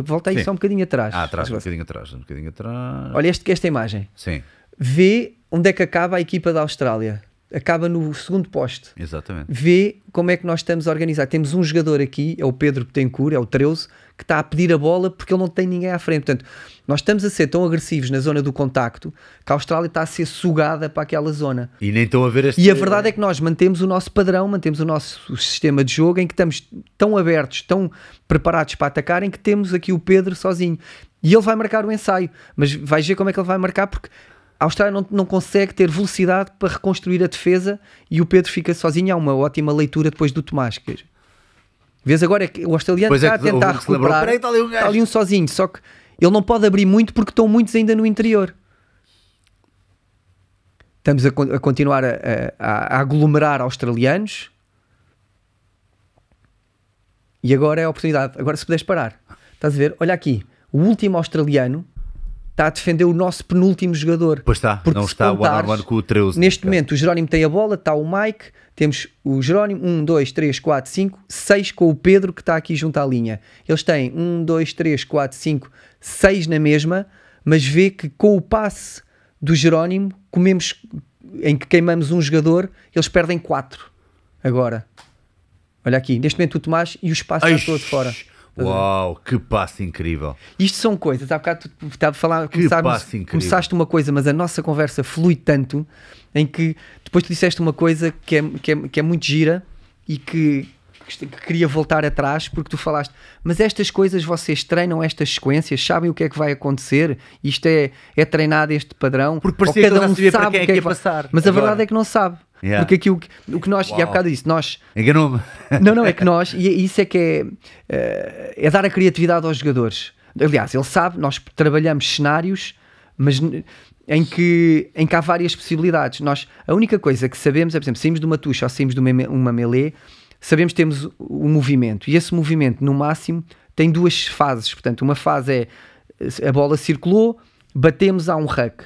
volta aí sim. só um bocadinho atrás. Ah, atrás, um bocadinho atrás, um bocadinho atrás. Olha este, esta imagem, sim. Vê onde é que acaba a equipa da Austrália, acaba no segundo poste. Exatamente. Vê como é que nós estamos a organizar. Temos um jogador aqui, é o Pedro Betancourt, é o treze, que está a pedir a bola porque ele não tem ninguém à frente. Portanto, nós estamos a ser tão agressivos na zona do contacto que a Austrália está a ser sugada para aquela zona. E nem estão a ver este... E a verdade é que nós mantemos o nosso padrão, mantemos o nosso o sistema de jogo em que estamos tão abertos, tão preparados para atacar, em que temos aqui o Pedro sozinho. E ele vai marcar o ensaio, mas vais ver como é que ele vai marcar, porque a Austrália não, não consegue ter velocidade para reconstruir a defesa e o Pedro fica sozinho. Há uma ótima leitura depois do Tomás. Vês agora é que o australiano está é a tentar recuperar. Está ali, um está ali um sozinho, só que ele não pode abrir muito porque estão muitos ainda no interior. Estamos a, a continuar a, a, a aglomerar australianos. E agora é a oportunidade. Agora se puderes parar. Estás a ver? Olha aqui. O último australiano está a defender o nosso penúltimo jogador. Pois está, porque não está o Anorman com o treze. Neste momento o Jerónimo tem a bola, está o Mike, temos o Jerónimo, um, dois, três, quatro, cinco, seis com o Pedro que está aqui junto à linha. Eles têm um, dois, três, quatro, cinco, seis na mesma, mas vê que com o passe do Jerónimo, comemos, em que queimamos um jogador, eles perdem quatro agora. Olha aqui, neste momento o Tomás e o espaço está todo fora. Uau, que passo incrível! Isto são coisas, há bocado tu estava a falar, começaste, começaste uma coisa, mas a nossa conversa flui tanto em que depois tu disseste uma coisa que é, que é, que é muito gira e que, que queria voltar atrás, porque tu falaste, mas estas coisas vocês treinam, estas sequências, sabem o que é que vai acontecer, isto é, é treinado este padrão, porque parecia que cada um sabe para quem é que ia passar, mas agora a verdade é que não sabe. Yeah. Porque aqui o que, o que nós, Uau. e há bocado disso, nós... Enganou-me. Não, não, é que nós, e isso é que é, é dar a criatividade aos jogadores. Aliás, ele sabe, nós trabalhamos cenários, mas em que, em que há várias possibilidades. Nós, a única coisa que sabemos é, por exemplo, saímos de uma tucha ou saímos de uma, uma melee, sabemos que temos um movimento, e esse movimento, no máximo, tem duas fases. Portanto, uma fase é, a bola circulou, batemos a um ruck,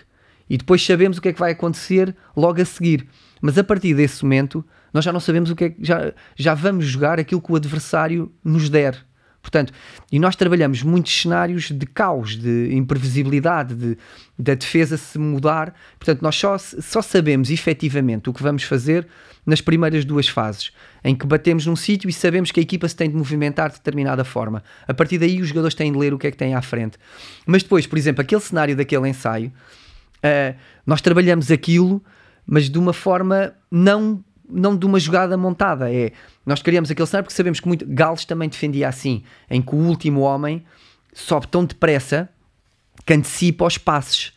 e depois sabemos o que é que vai acontecer logo a seguir. Mas a partir desse momento, nós já não sabemos o que é que... Já, já vamos jogar aquilo que o adversário nos der. Portanto, e nós trabalhamos muitos cenários de caos, de imprevisibilidade, de, da defesa se mudar. Portanto, nós só, só sabemos efetivamente o que vamos fazer nas primeiras duas fases, em que batemos num sítio e sabemos que a equipa se tem de movimentar de determinada forma. A partir daí, os jogadores têm de ler o que é que têm à frente. Mas depois, por exemplo, aquele cenário daquele ensaio, uh, nós trabalhamos aquilo... mas de uma forma, não, não de uma jogada montada. É, nós criamos aquele cenário porque sabemos que muito... Gales também defendia assim, em que o último homem sobe tão depressa que antecipa os passes.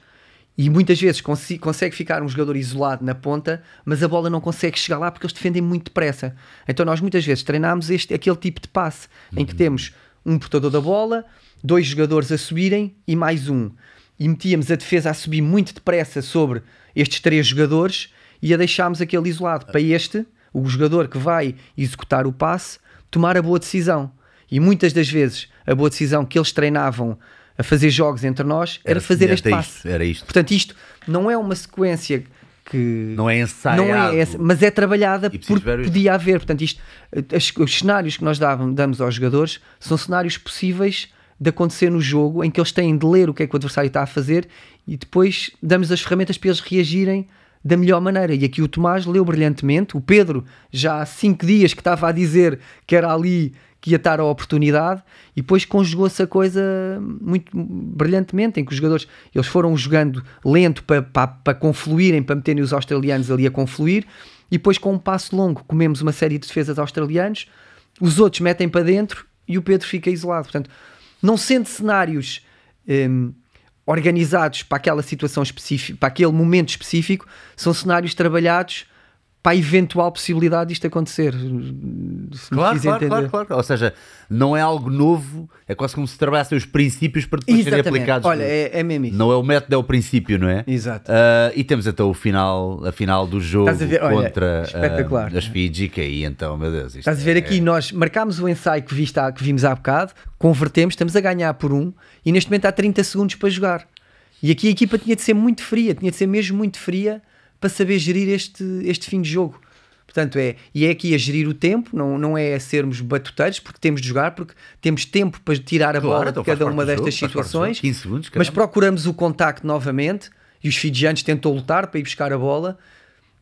E muitas vezes cons consegue ficar um jogador isolado na ponta, mas a bola não consegue chegar lá porque eles defendem muito depressa. Então nós muitas vezes treinámos este, aquele tipo de passe, em que temos um portador da bola, dois jogadores a subirem e mais um. E metíamos a defesa a subir muito depressa sobre estes três jogadores e a deixámos aquele isolado para este, o jogador que vai executar o passe, tomar a boa decisão. E muitas das vezes a boa decisão que eles treinavam a fazer jogos entre nós era, era fazer este passe. Isto, era isto. Portanto, isto não é uma sequência que... Não é ensaiado. Não é essa, mas é trabalhada porque podia haver. Portanto, isto, as, os cenários que nós dávamos, damos aos jogadores são cenários possíveis de acontecer no jogo, em que eles têm de ler o que é que o adversário está a fazer e depois damos as ferramentas para eles reagirem da melhor maneira. E aqui o Tomás leu brilhantemente, o Pedro já há cinco dias que estava a dizer que era ali que ia estar a oportunidade e depois conjugou-se a coisa muito brilhantemente, em que os jogadores eles foram jogando lento para, para, para confluírem, para meterem os australianos ali a confluir e depois com um passo longo comemos uma série de defesas australianos, os outros metem para dentro e o Pedro fica isolado. Portanto, não sendo cenários um, organizados para aquela situação específica, para aquele momento específico, são cenários trabalhados para a eventual possibilidade disto acontecer. Claro, claro, claro, claro. Ou seja, não é algo novo, é quase como se trabalhassem os princípios para depois serem aplicados. Olha, é, é mesmo isso. Não é o método, é o princípio, não é? Exato. Uh, e temos até o final, a final do jogo contra uh, as Fiji, que aí então, meu Deus. Isto estás é, a ver aqui, é... nós marcámos o ensaio que, viste, que vimos há bocado, convertemos, estamos a ganhar por um e neste momento há trinta segundos para jogar. E aqui a equipa tinha de ser muito fria, tinha de ser mesmo muito fria, para saber gerir este, este fim de jogo. Portanto, é, e é aqui a gerir o tempo, não, não é a sermos batuteiros, porque temos de jogar, porque temos tempo para tirar a claro, bola então de cada uma destas jogo, situações, quinze segundos, mas procuramos o contacto novamente, e os fijianos tentam lutar para ir buscar a bola,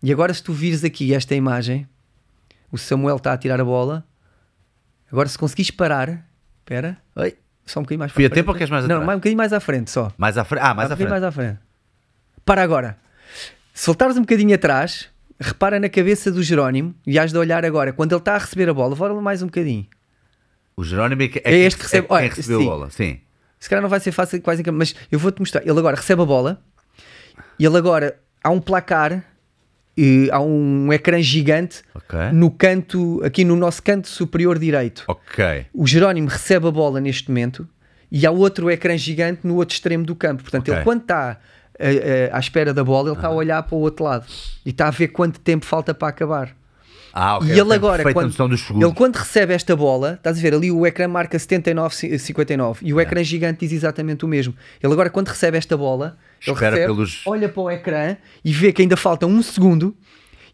E agora, se tu vires aqui esta imagem, o Samuel está a tirar a bola. Agora, se conseguires parar, espera, oi, só um bocadinho mais para frente. Fui a tempo ou queres mais atrás? Não, mais um bocadinho mais à frente só. Mais à frente? Ah, mais à frente. mais à frente. Para agora. Se voltares um bocadinho atrás, repara na cabeça do Jerónimo e has de olhar agora. Quando ele está a receber a bola, vou mais um bocadinho. O Jerónimo é, que, é, é este que recebe, é, é quem recebeu, sim, a bola, sim. Se calhar não vai ser fácil, quase, mas eu vou-te mostrar. Ele agora recebe a bola, ele agora há um placar, e há um ecrã gigante, okay, no canto, aqui no nosso canto superior direito. Okay. O Jerónimo recebe a bola neste momento e há outro ecrã gigante no outro extremo do campo. Portanto, okay, ele quando está uh, uh, à espera da bola, ele está, uhum, a olhar para o outro lado e está a ver quanto tempo falta para acabar. Ah, okay. E ele, ele agora, quando, ele quando recebe esta bola, estás a ver, ali o ecrã marca setenta e nove cinquenta e nove e o, yeah, ecrã gigante diz exatamente o mesmo. Ele agora, quando recebe esta bola, ele recebe, pelos... olha para o ecrã e vê que ainda falta um segundo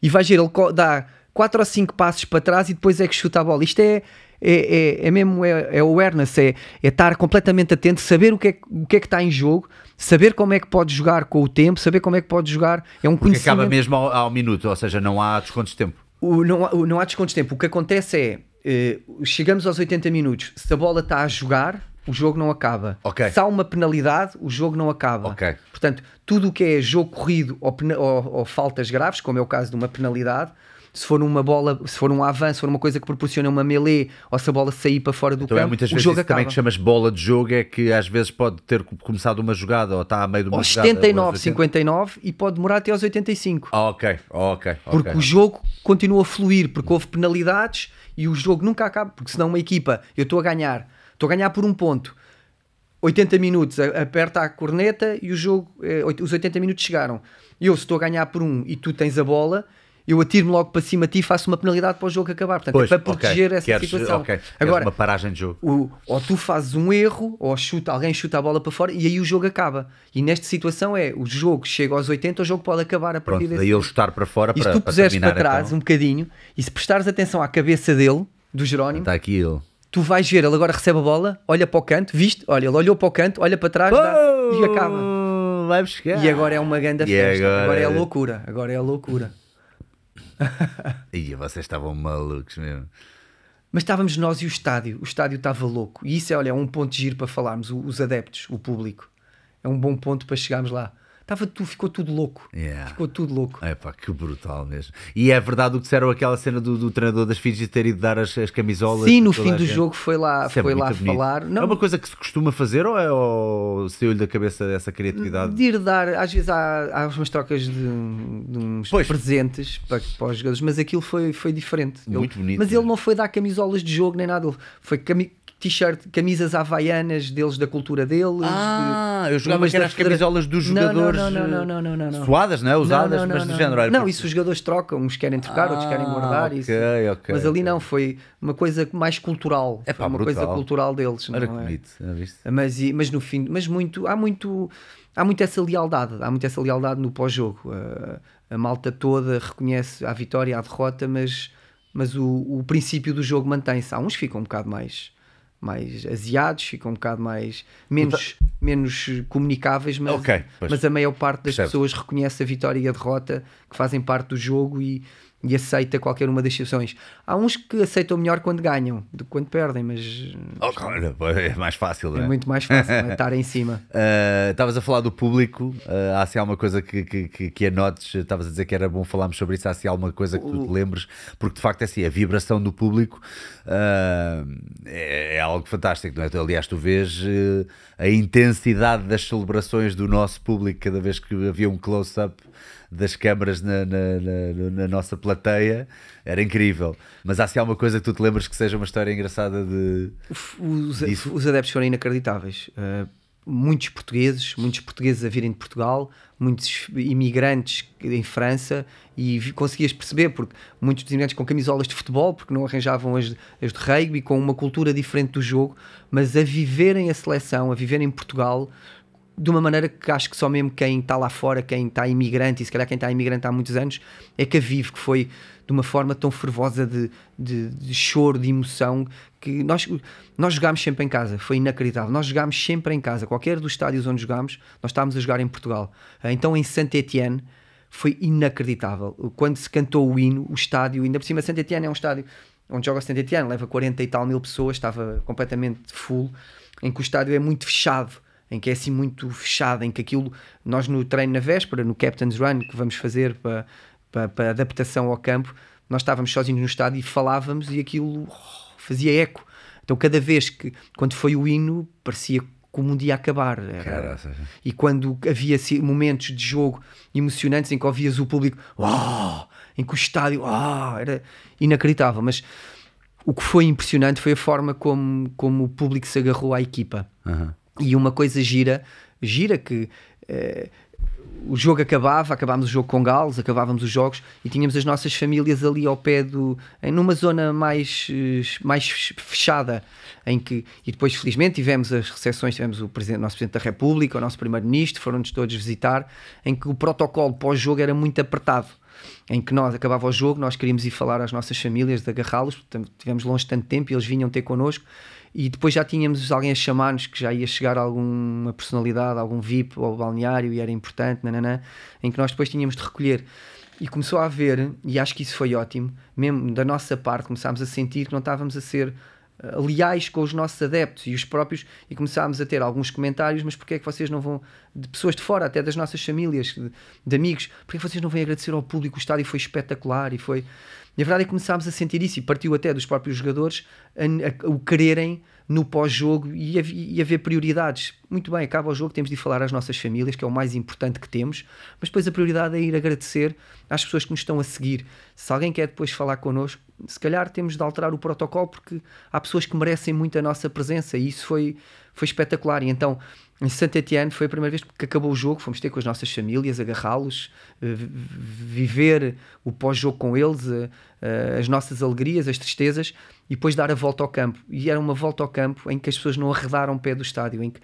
e vai ver, ele dá quatro ou cinco passos para trás e depois é que chuta a bola. Isto é, é, é, é mesmo, é, é awareness, é, é estar completamente atento, saber o que, é, o que é que está em jogo, saber como é que pode jogar com o tempo, saber como é que pode jogar, é um conhecimento... Porque acaba mesmo ao, ao minuto, ou seja, não há descontos de tempo. O, não, há, não há descontos de tempo. O que acontece é, uh, chegamos aos oitenta minutos, se a bola está a jogar, o jogo não acaba. Okay. Se há uma penalidade, o jogo não acaba. Okay. Portanto, tudo o que é jogo corrido ou, ou, ou faltas graves, como é o caso de uma penalidade, se for uma bola, se for um avanço, se for uma coisa que proporciona uma melee, ou se a bola sair para fora do então, campo, é, muitas o vezes jogo isso acaba. Também que chamas bola de jogo é que às vezes pode ter começado uma jogada ou está a meio de uma aos jogada. setenta e nove, cinquenta e nove e pode demorar até aos oitenta e cinco. Ah, ok, oh, ok. Porque okay. o jogo continua a fluir, porque houve penalidades e o jogo nunca acaba, porque senão uma equipa, eu estou a ganhar, estou a ganhar por um ponto, oitenta minutos, aperta a corneta e o jogo, os oitenta minutos chegaram. Eu, se estou a ganhar por um e tu tens a bola, eu atiro-me logo para cima de ti e faço uma penalidade para o jogo acabar. Portanto, pois, é para proteger, okay, essa queres, situação. Okay, agora, uma paragem de jogo. O, ou tu fazes um erro, ou chuta, alguém chuta a bola para fora e aí o jogo acaba. E nesta situação é, o jogo chega aos oitenta, o jogo pode acabar a partir desse. Daí ele chutar para fora para, e se tu puseres para, para trás então... um bocadinho, e se prestares atenção à cabeça dele, do Jerónimo, está aqui ele. Tu vais ver, ele agora recebe a bola, olha para o canto, viste? Olha, ele olhou para o canto, olha para trás, oh! dá, e acaba. Vai buscar. E agora é uma grande festa. Agora... agora é a loucura. Agora é a loucura. E vocês estavam malucos mesmo. Mas estávamos nós e o estádio. O estádio estava louco. E isso é, olha, é um ponto de giro para falarmos. Os adeptos, o público. É um bom ponto para chegarmos lá. Estava, tu, ficou tudo louco. Yeah. Ficou tudo louco. Epá, que brutal mesmo. E é verdade o que disseram, aquela cena do, do treinador das Fiji ter ido dar as, as camisolas. Sim, no fim do gente. jogo foi lá, foi é lá falar. Não, é uma coisa que se costuma fazer ou é o saiu-lhe da cabeça essa criatividade? De ir dar, às vezes há, há umas trocas de, de uns pois. presentes para, para os jogadores, mas aquilo foi, foi diferente. Muito ele, bonito. Mas é. ele não foi dar camisolas de jogo nem nada. Ele foi cami t-shirt, camisas havaianas deles, da cultura deles. Ah, de... eu jogava que eram as camisolas dos jogadores suadas, não é? Usadas, não, não, mas não, do não, género. Não, não porque... isso os jogadores trocam, uns querem trocar, ah, outros querem guardar. Okay, isso. Okay, mas ali okay. não, foi uma coisa mais cultural. É pá, uma brutal. coisa cultural deles. Não, era não é? bonito, já viste? Mas, mas no fim, mas muito, há muito, há muito essa lealdade, há muito essa lealdade no pós-jogo. A, a malta toda reconhece a vitória, a derrota, mas, mas o, o princípio do jogo mantém-se. Há uns ficam um bocado mais... mais aziados, ficam um bocado mais menos, então... menos comunicáveis, mas, okay, mas a maior parte das Percebe. pessoas reconhece a vitória e a derrota, que fazem parte do jogo e, e aceita qualquer uma das situações. Há uns que aceitam melhor quando ganham do que quando perdem, mas oh, claro, é mais fácil, não é? É muito mais fácil não é? estar em cima. Uh, estavas a falar do público, uh, há se alguma coisa que, que, que, que anotes, estavas a dizer que era bom falarmos sobre isso, há se alguma coisa que tu te lembres, porque de facto é assim, a vibração do público uh, é, é algo fantástico, não é? Aliás, tu vês uh, a intensidade das celebrações do nosso público cada vez que havia um close-up das câmaras na, na, na, na nossa plateia, era incrível. Mas há se alguma coisa que tu te lembras que seja uma história engraçada de... Os, os adeptos foram inacreditáveis. Uh, muitos portugueses, muitos portugueses a virem de Portugal, muitos imigrantes em França, e conseguias perceber, porque muitos dos imigrantes com camisolas de futebol, porque não arranjavam as, as de rugby, com uma cultura diferente do jogo, mas a viverem a seleção, a viverem em Portugal... de uma maneira que acho que só mesmo quem está lá fora, quem está imigrante, e se calhar quem está imigrante há muitos anos, é que a vive, que foi de uma forma tão fervosa de, de, de choro, de emoção, que nós, nós jogámos sempre em casa, foi inacreditável, nós jogámos sempre em casa, qualquer dos estádios onde jogámos, nós estávamos a jogar em Portugal. Então em Saint-Étienne foi inacreditável. Quando se cantou o hino, o estádio, ainda por cima Santetiano é um estádio onde joga o Santetiano, leva quarenta e tal mil pessoas, estava completamente full, em que o estádio é muito fechado, em que é assim muito fechado, em que aquilo, nós no treino na véspera, no Captain's Run, que vamos fazer para, para, para adaptação ao campo, nós estávamos sozinhos no estádio e falávamos e aquilo oh, fazia eco. Então cada vez que, quando foi o hino, parecia como um dia a acabar. Era... E quando havia momentos de jogo emocionantes em que ouvias o público, oh, em que o estádio, oh, era inacreditável. Mas o que foi impressionante foi a forma como, como o público se agarrou à equipa. Uhum. E uma coisa gira, gira que... Eh, o jogo acabava, acabámos o jogo com Gales, acabávamos os jogos e tínhamos as nossas famílias ali ao pé do... numa zona mais, mais fechada, em que... E depois, felizmente, tivemos as recepções, tivemos o presidente, nosso Presidente da República, o nosso Primeiro-Ministro, foram-nos todos visitar, em que o protocolo pós-jogo era muito apertado, em que nós, acabava o jogo, nós queríamos ir falar às nossas famílias, de agarrá-los, portanto, tivemos longe tanto tempo e eles vinham ter connosco. E depois já tínhamos alguém a chamar-nos que já ia chegar alguma personalidade, algum V I P ao balneário e era importante, nananã, em que nós depois tínhamos de recolher. E começou a haver, e acho que isso foi ótimo, mesmo da nossa parte, começámos a sentir que não estávamos a ser uh, leais com os nossos adeptos e os próprios, e começámos a ter alguns comentários, mas porque é que vocês não vão, de pessoas de fora, até das nossas famílias, de, de amigos, porque é que vocês não vêm agradecer ao público? O estádio foi espetacular e foi... Na verdade é que começámos a sentir isso e partiu até dos próprios jogadores a, a, a o quererem no pós-jogo e, e haver prioridades. Muito bem, acaba o jogo, temos de ir falar às nossas famílias, que é o mais importante que temos, mas depois a prioridade é ir agradecer às pessoas que nos estão a seguir. Se alguém quer depois falar connosco, se calhar temos de alterar o protocolo porque há pessoas que merecem muito a nossa presença e isso foi, foi espetacular. E então... Em Santetiano foi a primeira vez que acabou o jogo, fomos ter com as nossas famílias, agarrá-los, viver o pós-jogo com eles, as nossas alegrias, as tristezas, e depois dar a volta ao campo. E era uma volta ao campo em que as pessoas não arredaram o pé do estádio, em que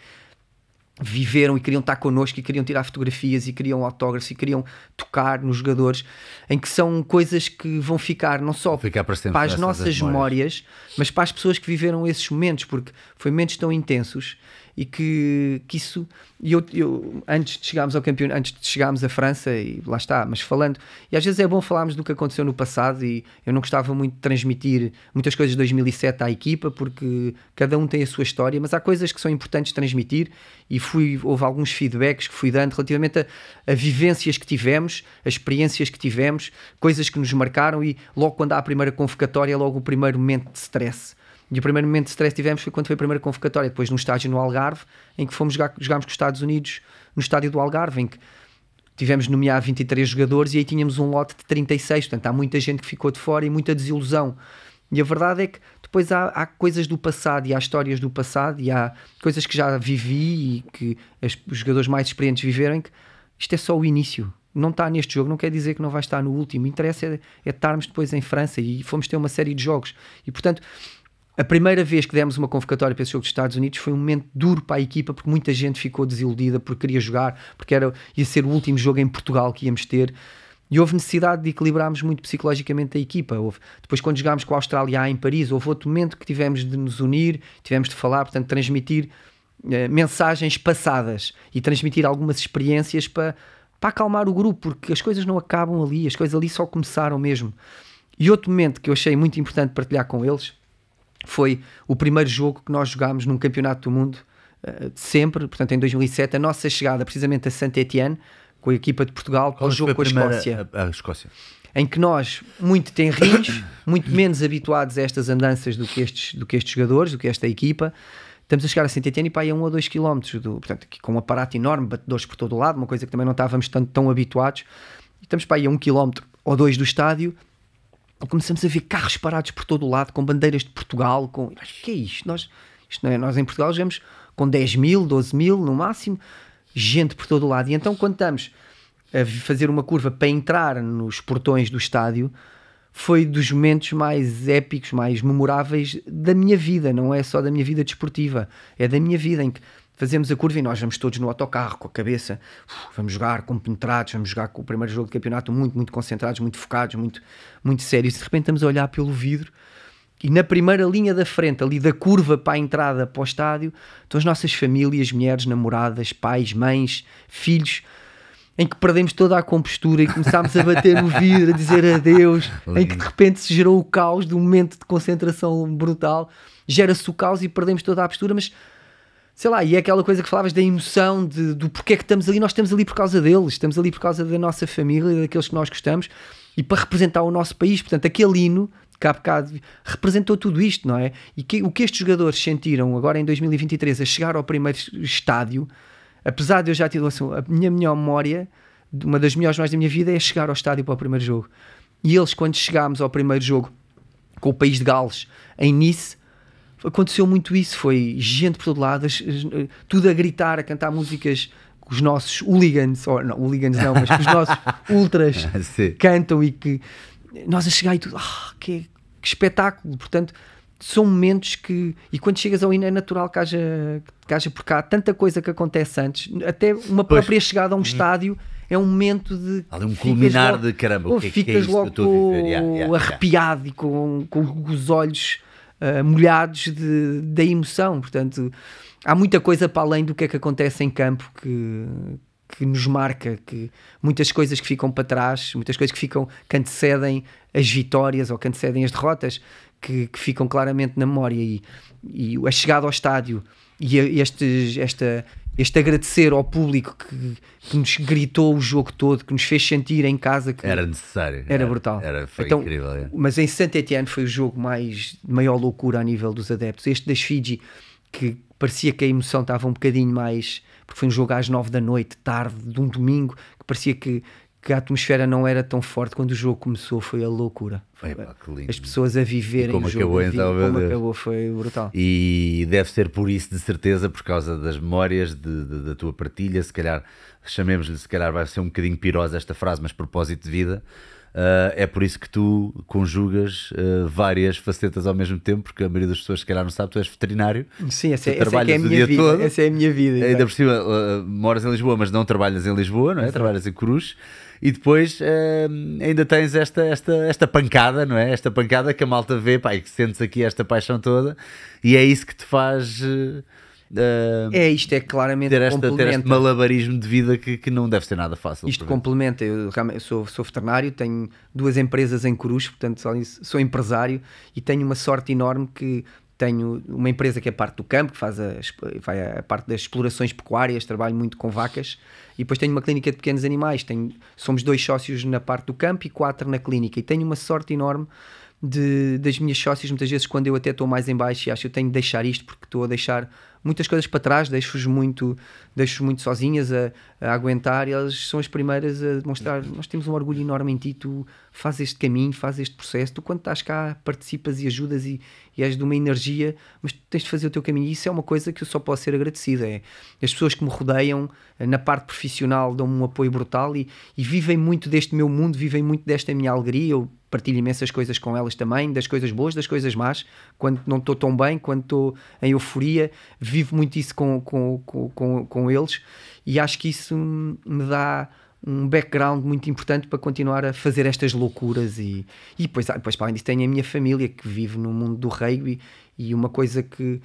viveram e queriam estar connosco, e queriam tirar fotografias, e queriam autógrafos, e queriam tocar nos jogadores, em que são coisas que vão ficar não só ficar para, para as nossas memórias, mas para as pessoas que viveram esses momentos, porque foi momentos tão intensos. E que, que isso eu, eu, antes de chegarmos ao campeonato, antes de chegarmos à França, e lá está, mas falando, e às vezes é bom falarmos do que aconteceu no passado, e eu não gostava muito de transmitir muitas coisas de dois mil e sete à equipa, porque cada um tem a sua história, mas há coisas que são importantes transmitir, e fui, houve alguns feedbacks que fui dando relativamente a, a vivências que tivemos, a experiências que tivemos, coisas que nos marcaram, e logo quando há a primeira convocatória, é logo o primeiro momento de stress. E o primeiro momento de stress que tivemos foi quando foi a primeira convocatória, depois num estádio no Algarve, em que fomos jogar, jogámos com os Estados Unidos no estádio do Algarve, em que tivemos de nomear vinte e três jogadores e aí tínhamos um lote de trinta e seis, portanto há muita gente que ficou de fora e muita desilusão. E a verdade é que depois há, há coisas do passado e há histórias do passado e há coisas que já vivi e que as, os jogadores mais experientes viveram, em que isto é só o início. Não está neste jogo, não quer dizer que não vai estar no último. O interesse é, é estarmos depois em França e fomos ter uma série de jogos. E portanto... A primeira vez que demos uma convocatória para esse jogo dos Estados Unidos foi um momento duro para a equipa, porque muita gente ficou desiludida, porque queria jogar, porque era, ia ser o último jogo em Portugal que íamos ter, e houve necessidade de equilibrarmos muito psicologicamente a equipa. Houve. Depois quando jogámos com a Austrália em Paris, houve outro momento que tivemos de nos unir, tivemos de falar, portanto transmitir eh, mensagens passadas e transmitir algumas experiências para, para acalmar o grupo, porque as coisas não acabam ali, as coisas ali só começaram mesmo. E outro momento que eu achei muito importante partilhar com eles foi o primeiro jogo que nós jogámos num campeonato do mundo uh, de sempre, portanto em dois mil e sete, a nossa chegada precisamente a Saint-Étienne com a equipa de Portugal para o jogo com a Escócia, a, a Escócia, em que nós, muito tenrinhos, muito menos habituados a estas andanças do que estes, do que estes jogadores, do que esta equipa, estamos a chegar a Saint-Étienne e para aí a um ou dois quilómetros, do, portanto com um aparato enorme, batedores por todo o lado, uma coisa que também não estávamos tanto, tão habituados, e estamos para aí a um quilómetro ou dois do estádio. Começamos a ver carros parados por todo o lado, com bandeiras de Portugal, com... O que é isto? Nós, isto não é, nós em Portugal jogamos com dez mil, doze mil, no máximo, gente por todo o lado. E então, quando estamos a fazer uma curva para entrar nos portões do estádio, foi dos momentos mais épicos, mais memoráveis da minha vida. Não é só da minha vida desportiva, é da minha vida, em que fazemos a curva e nós vamos todos no autocarro, com a cabeça, vamos jogar compenetrados, vamos jogar com o primeiro jogo de campeonato, muito, muito concentrados, muito focados, muito, muito sérios. De repente estamos a olhar pelo vidro e na primeira linha da frente, ali da curva para a entrada para o estádio, estão as nossas famílias, mulheres, namoradas, pais, mães, filhos, em que perdemos toda a compostura e começámos a bater no vidro, a dizer adeus, em que de repente se gerou o caos de um momento de concentração brutal, gera-se o caos e perdemos toda a postura, mas sei lá, e é aquela coisa que falavas da emoção, de, do porquê é que estamos ali, nós estamos ali por causa deles, estamos ali por causa da nossa família, daqueles que nós gostamos, e para representar o nosso país, portanto aquele hino, que há bocado representou tudo isto, não é? E que, o que estes jogadores sentiram agora em dois mil e vinte e três a chegar ao primeiro estádio, apesar de eu já ter assim, a minha melhor memória, uma das melhores mais da minha vida é chegar ao estádio para o primeiro jogo, e eles quando chegámos ao primeiro jogo com o país de Gales em Nice, aconteceu muito isso, foi gente por todo lado, as, as, tudo a gritar, a cantar músicas, os nossos hooligans, ou não, hooligans não, mas os nossos ultras cantam, e que nós a chegar e tudo, ah, que, que espetáculo, portanto são momentos que, e quando chegas ao hino é natural que haja, que haja por cá tanta coisa que acontece antes, até uma pois. própria chegada a um estádio é um momento de... Há um culminar logo, de caramba, o que é que é isto que eu estou a viver? Yeah, yeah, arrepiado yeah. e com, com os olhos Uh, molhados de, da emoção, portanto há muita coisa para além do que é que acontece em campo que, que nos marca, que muitas coisas que ficam para trás, muitas coisas que ficam, que antecedem as vitórias ou que antecedem as derrotas, que, que ficam claramente na memória, e, e a chegada ao estádio e este, esta, este agradecer ao público que, que nos gritou o jogo todo, que nos fez sentir em casa, que era necessário, era, era brutal, era, foi então, incrível, é. Mas em Saint-Étienne foi o jogo mais, maior loucura a nível dos adeptos, este das Fiji, que parecia que a emoção estava um bocadinho mais, porque foi um jogo às nove da noite, tarde, de um domingo, que parecia que, que a atmosfera não era tão forte. Quando o jogo começou foi a loucura. Epa, as pessoas a viverem o jogo, acabou, então, como acabou, foi brutal. E deve ser por isso, de certeza, por causa das memórias de, de, da tua partilha, se calhar, chamemos-lhe, se calhar vai ser um bocadinho pirosa esta frase, mas propósito de vida, uh, é por isso que tu conjugas uh, várias facetas ao mesmo tempo, porque a maioria das pessoas se calhar não sabe, tu és veterinário. Sim, essa, tu essa trabalhas é, que é a minha vida, todo, essa é a minha vida. Ainda por cima, uh, moras em Lisboa, mas não trabalhas em Lisboa, não é? Exato. Trabalhas em Coruche. E depois eh, ainda tens esta, esta, esta pancada, não é? Esta pancada que a malta vê, pá, e que sentes aqui esta paixão toda, e é isso que te faz... Eh, é, isto é claramente ter esta, ter este malabarismo de vida que, que não deve ser nada fácil. Isto complementa, eu, eu sou, sou veterinário, tenho duas empresas em Coruche, portanto sou empresário, e tenho uma sorte enorme que... Tenho uma empresa que é parte do campo, que faz a, a parte das explorações pecuárias, trabalho muito com vacas, e depois tenho uma clínica de pequenos animais. Tenho, somos dois sócios na parte do campo e quatro na clínica, e tenho uma sorte enorme de, das minhas sócias, muitas vezes quando eu até estou mais em baixo e acho que eu tenho de deixar isto, porque estou a deixar muitas coisas para trás, deixo-os muito, deixo muito sozinhas a, a aguentar, e elas são as primeiras a demonstrar, nós temos um orgulho enorme em ti, tu faz este caminho, faz este processo, tu quando estás cá participas e ajudas e, e és de uma energia, mas tu tens de fazer o teu caminho, e isso é uma coisa que eu só posso ser agradecido, é as pessoas que me rodeiam na parte profissional dão-me um apoio brutal e, e vivem muito deste meu mundo, vivem muito desta minha alegria, eu partilho imensas coisas com elas também, das coisas boas, das coisas más, quando não estou tão bem, quando estou em euforia, vivo muito isso com, com, com, com, com eles, e acho que isso me dá um background muito importante para continuar a fazer estas loucuras, e, e depois, depois para além disso tenho a minha família que vive no mundo do rugby, e uma coisa que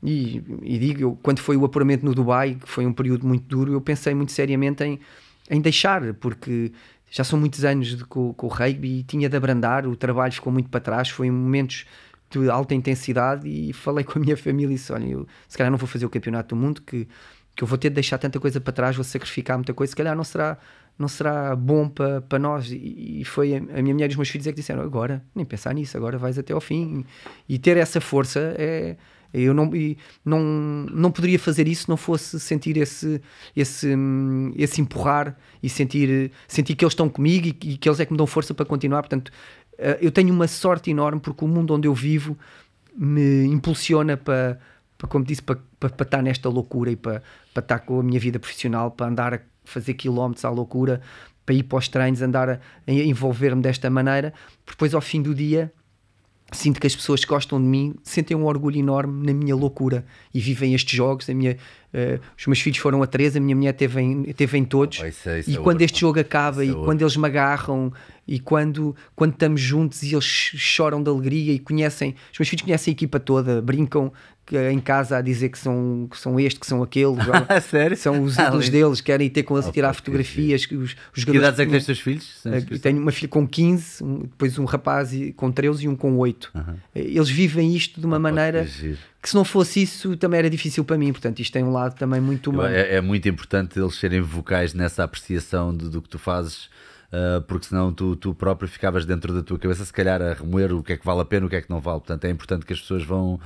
e, e digo, eu, quando foi o apuramento no Dubai, que foi um período muito duro, eu pensei muito seriamente em, em deixar, porque já são muitos anos de, com, com o rugby, e tinha de abrandar, o trabalho ficou muito para trás, foi em momentos de alta intensidade, e falei com a minha família e disse, olha, eu se calhar não vou fazer o campeonato do mundo, que, que eu vou ter de deixar tanta coisa para trás, vou sacrificar muita coisa, se calhar não será, não será bom para pa nós, e, e foi a, a minha mulher e os meus filhos é que disseram, agora, nem pensar nisso, agora vais até ao fim, e, e ter essa força é... Eu não, não, não poderia fazer isso se não fosse sentir esse, esse, esse empurrar e sentir, sentir que eles estão comigo e que eles é que me dão força para continuar. Portanto, eu tenho uma sorte enorme porque o mundo onde eu vivo me impulsiona para, para como disse, para, para, para estar nesta loucura e para, para estar com a minha vida profissional, para andar a fazer quilómetros à loucura, para ir para os treinos, andar a, a envolver-me desta maneira. Depois, ao fim do dia... Sinto que as pessoas que gostam de mim sentem um orgulho enorme na minha loucura e vivem estes jogos. A minha, uh, os meus filhos foram a três, a minha mulher teve em, teve em todos. Oh, isso é, isso e é quando outro. Este jogo acaba isso e é quando outro. Eles me agarram e quando, quando estamos juntos e eles choram de alegria e conhecem, os meus filhos conhecem a equipa toda, brincam em casa a dizer que são, que são este, que são aquele, sério? São os ídolos ah, deles, querem ir ter com eles, oh, tirar fotografias. Que, os, os que idades é que tens teus filhos? Eu tenho uma filha com quinze, um, depois um rapaz com treze e um com oito. Uh-huh. Eles vivem isto de uma oh, maneira que, que se não fosse isso também era difícil para mim, portanto isto tem um lado também muito humano. É, é muito importante eles serem vocais nessa apreciação do, do que tu fazes, Uh, porque senão tu, tu próprio ficavas dentro da tua cabeça, se calhar, a remoer o que é que vale a pena, o que é que não vale. Portanto é importante que as pessoas vão,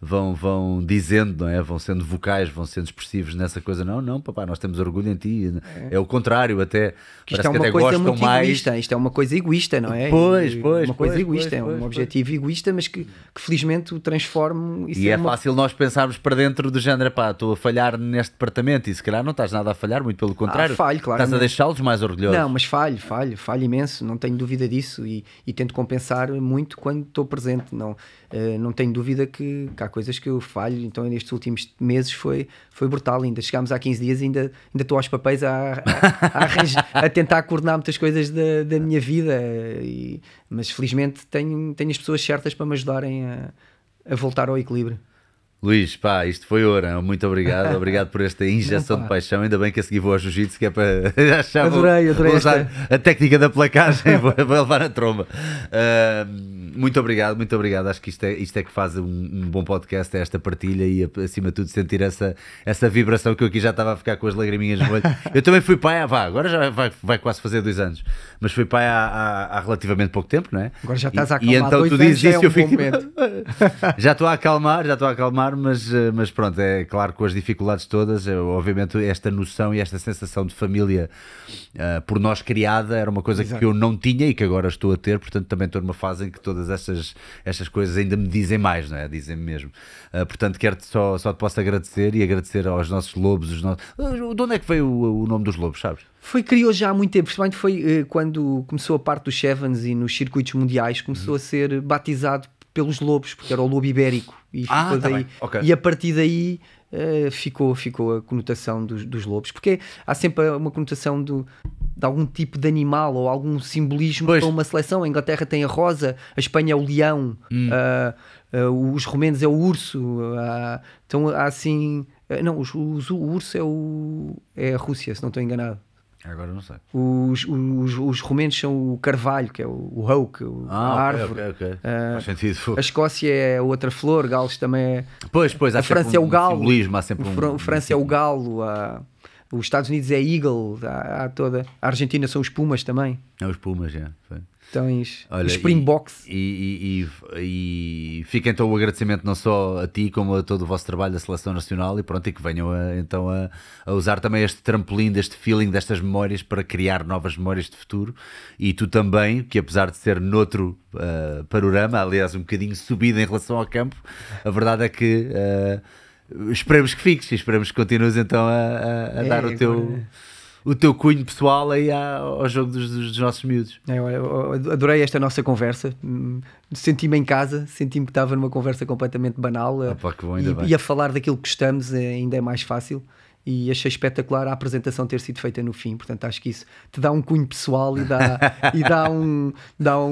vão, vão dizendo, não é? Vão sendo vocais, vão sendo expressivos nessa coisa. Não, não, papá, nós temos orgulho em ti. É, é o contrário, até que parece isto é uma que até coisa muito mais... egoísta. Isto é uma coisa egoísta, não é? Pois, pois. Uma coisa pois, egoísta, pois, pois, é um pois, objetivo pois. egoísta, mas que, que felizmente o transformo. Isso e é, é uma... fácil nós pensarmos para dentro do género, pá, estou a falhar neste departamento e se calhar não estás nada a falhar, muito pelo contrário. Ah, falho, claro. Estás a deixá-los mais orgulhosos. Não, mas falho. Falho, falho imenso, não tenho dúvida disso e, e tento compensar muito quando estou presente, não, uh, não tenho dúvida que, que há coisas que eu falho, então nestes últimos meses foi, foi brutal, ainda chegámos há quinze dias e ainda, ainda estou aos papéis a, a, a, a tentar coordenar muitas coisas da, da minha vida, e, mas felizmente tenho, tenho as pessoas certas para me ajudarem a, a voltar ao equilíbrio. Luís, pá, isto foi ouro, muito obrigado, obrigado por esta injeção não, de paixão, ainda bem que a seguir vou ao jiu-jitsu, que é para achar, adorei, vou, adorei vou usar a técnica da placagem, vou, vou levar a tromba. Uh, muito obrigado, muito obrigado, acho que isto é, isto é que faz um, um bom podcast, é esta partilha e acima de tudo sentir essa, essa vibração que eu aqui já estava a ficar com as lagriminhas no olho. Eu também fui pai, há, vá, agora já vai, vai quase fazer dois anos, mas fui pai há, há, há relativamente pouco tempo, não é? Agora já estás a acalmar, e, e então tu dizes isso, é um eu fico... já estou a acalmar, já estou a acalmar. Mas, mas pronto, é claro, com as dificuldades todas, obviamente esta noção e esta sensação de família uh, por nós criada era uma coisa Exato. Que eu não tinha e que agora estou a ter, portanto também estou numa fase em que todas estas, estas coisas ainda me dizem mais, não é? Dizem-me mesmo. Uh, portanto, quero-te só, só te posso agradecer e agradecer aos nossos lobos, os nossos... Uh, de onde é que veio o, o nome dos lobos, sabes? Foi, criou já há muito tempo, principalmente foi uh, quando começou a parte dos Sevens e nos circuitos mundiais, começou uhum. a ser batizado pelos lobos, porque era o lobo ibérico. E, ficou ah, tá daí. Okay. E a partir daí uh, ficou, ficou a conotação dos, dos lobos, porque há sempre uma conotação do, de algum tipo de animal ou algum simbolismo pois. Para uma seleção. A Inglaterra tem a rosa, a Espanha é o leão, hum. uh, uh, os romenos é o urso, uh, então há assim... Uh, não, os, os, o urso é, o, é a Rússia, se não estou enganado. Agora não sei. Os, os, os romenos são o carvalho, que é o, o oak, o, ah, a árvore. Okay, okay, okay. Uh, Faz sentido. A Escócia é outra flor, Gales também é. Pois, pois, há a França é o galo. Há sempre um, a França é o galo. A, os Estados Unidos é eagle. Há, há toda. A Argentina são os pumas também. É os pumas, é. Foi. Então, isso. Olha, o Springboks. E, e, e, e fica então o agradecimento não só a ti como a todo o vosso trabalho da Seleção Nacional e pronto, e que venham a, então a, a usar também este trampolim, deste feeling, destas memórias para criar novas memórias de futuro. E tu também, que apesar de ser noutro uh, panorama, aliás um bocadinho subido em relação ao campo, a verdade é que uh, esperemos que fiques e esperemos que continues então a, a, a é, dar o teu... Agora... o teu cunho pessoal aí ao jogo dos, dos nossos miúdos. Eu adorei esta nossa conversa, senti-me em casa, senti-me que estava numa conversa completamente banal. Opa, que bom, e, e a falar daquilo que gostamos ainda é mais fácil e achei espetacular a apresentação ter sido feita no fim, portanto acho que isso te dá um cunho pessoal e dá, e dá um, dá um,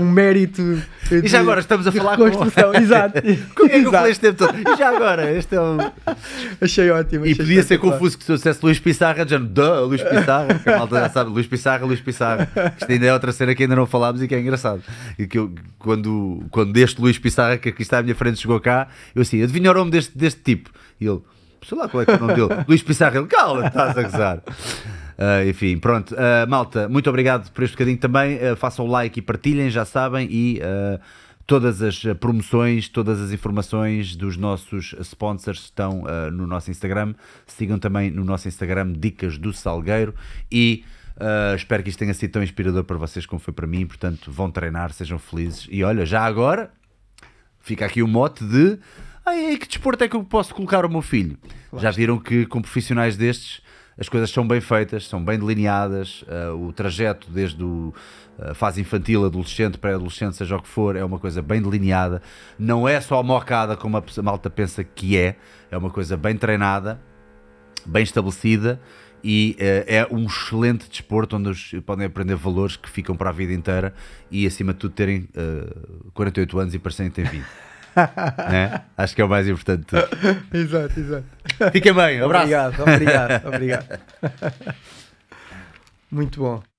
um mérito de, e já agora estamos a falar construção. Com exato. Como é que eu falei este tempo todo? E já agora, este é um... achei ótimo, e achei podia ser confuso que se eu dissesse Luís Pissarra, já não, Luís Pissarra, que a malta já sabe, Luís Pissarra, Luís Pissarra, isto ainda é outra cena que ainda não falámos e que é engraçado e que eu, quando, quando este Luís Pissarra que aqui está à minha frente chegou cá, eu assim, adivinha o nome deste, deste tipo, e ele sei lá qual é que é o nome dele, Luís Pissarra, ele cala, estás a gozar. Uh, enfim, pronto, uh, malta, muito obrigado por este bocadinho também, uh, façam o like e partilhem, já sabem, e uh, todas as promoções, todas as informações dos nossos sponsors estão uh, no nosso Instagram, sigam também no nosso Instagram Dicas do Salgueiro e uh, espero que isto tenha sido tão inspirador para vocês como foi para mim, portanto vão treinar, sejam felizes e olha, já agora fica aqui o mote de ai, que desporto é que eu posso colocar ao meu filho? Claro. Já viram que com profissionais destes as coisas são bem feitas, são bem delineadas, uh, o trajeto desde a uh, fase infantil, adolescente, pré-adolescente, seja o que for, é uma coisa bem delineada, não é só mocada como a malta pensa que é, é uma coisa bem treinada, bem estabelecida e é, é um excelente desporto onde os podem aprender valores que ficam para a vida inteira e acima de tudo terem uh, quarenta e oito anos e parecerem ter vinte. Né? Acho que é o mais importante de tudo. Exato, exato. Fiquem bem, um abraço. Obrigado, obrigado, obrigado. Muito bom.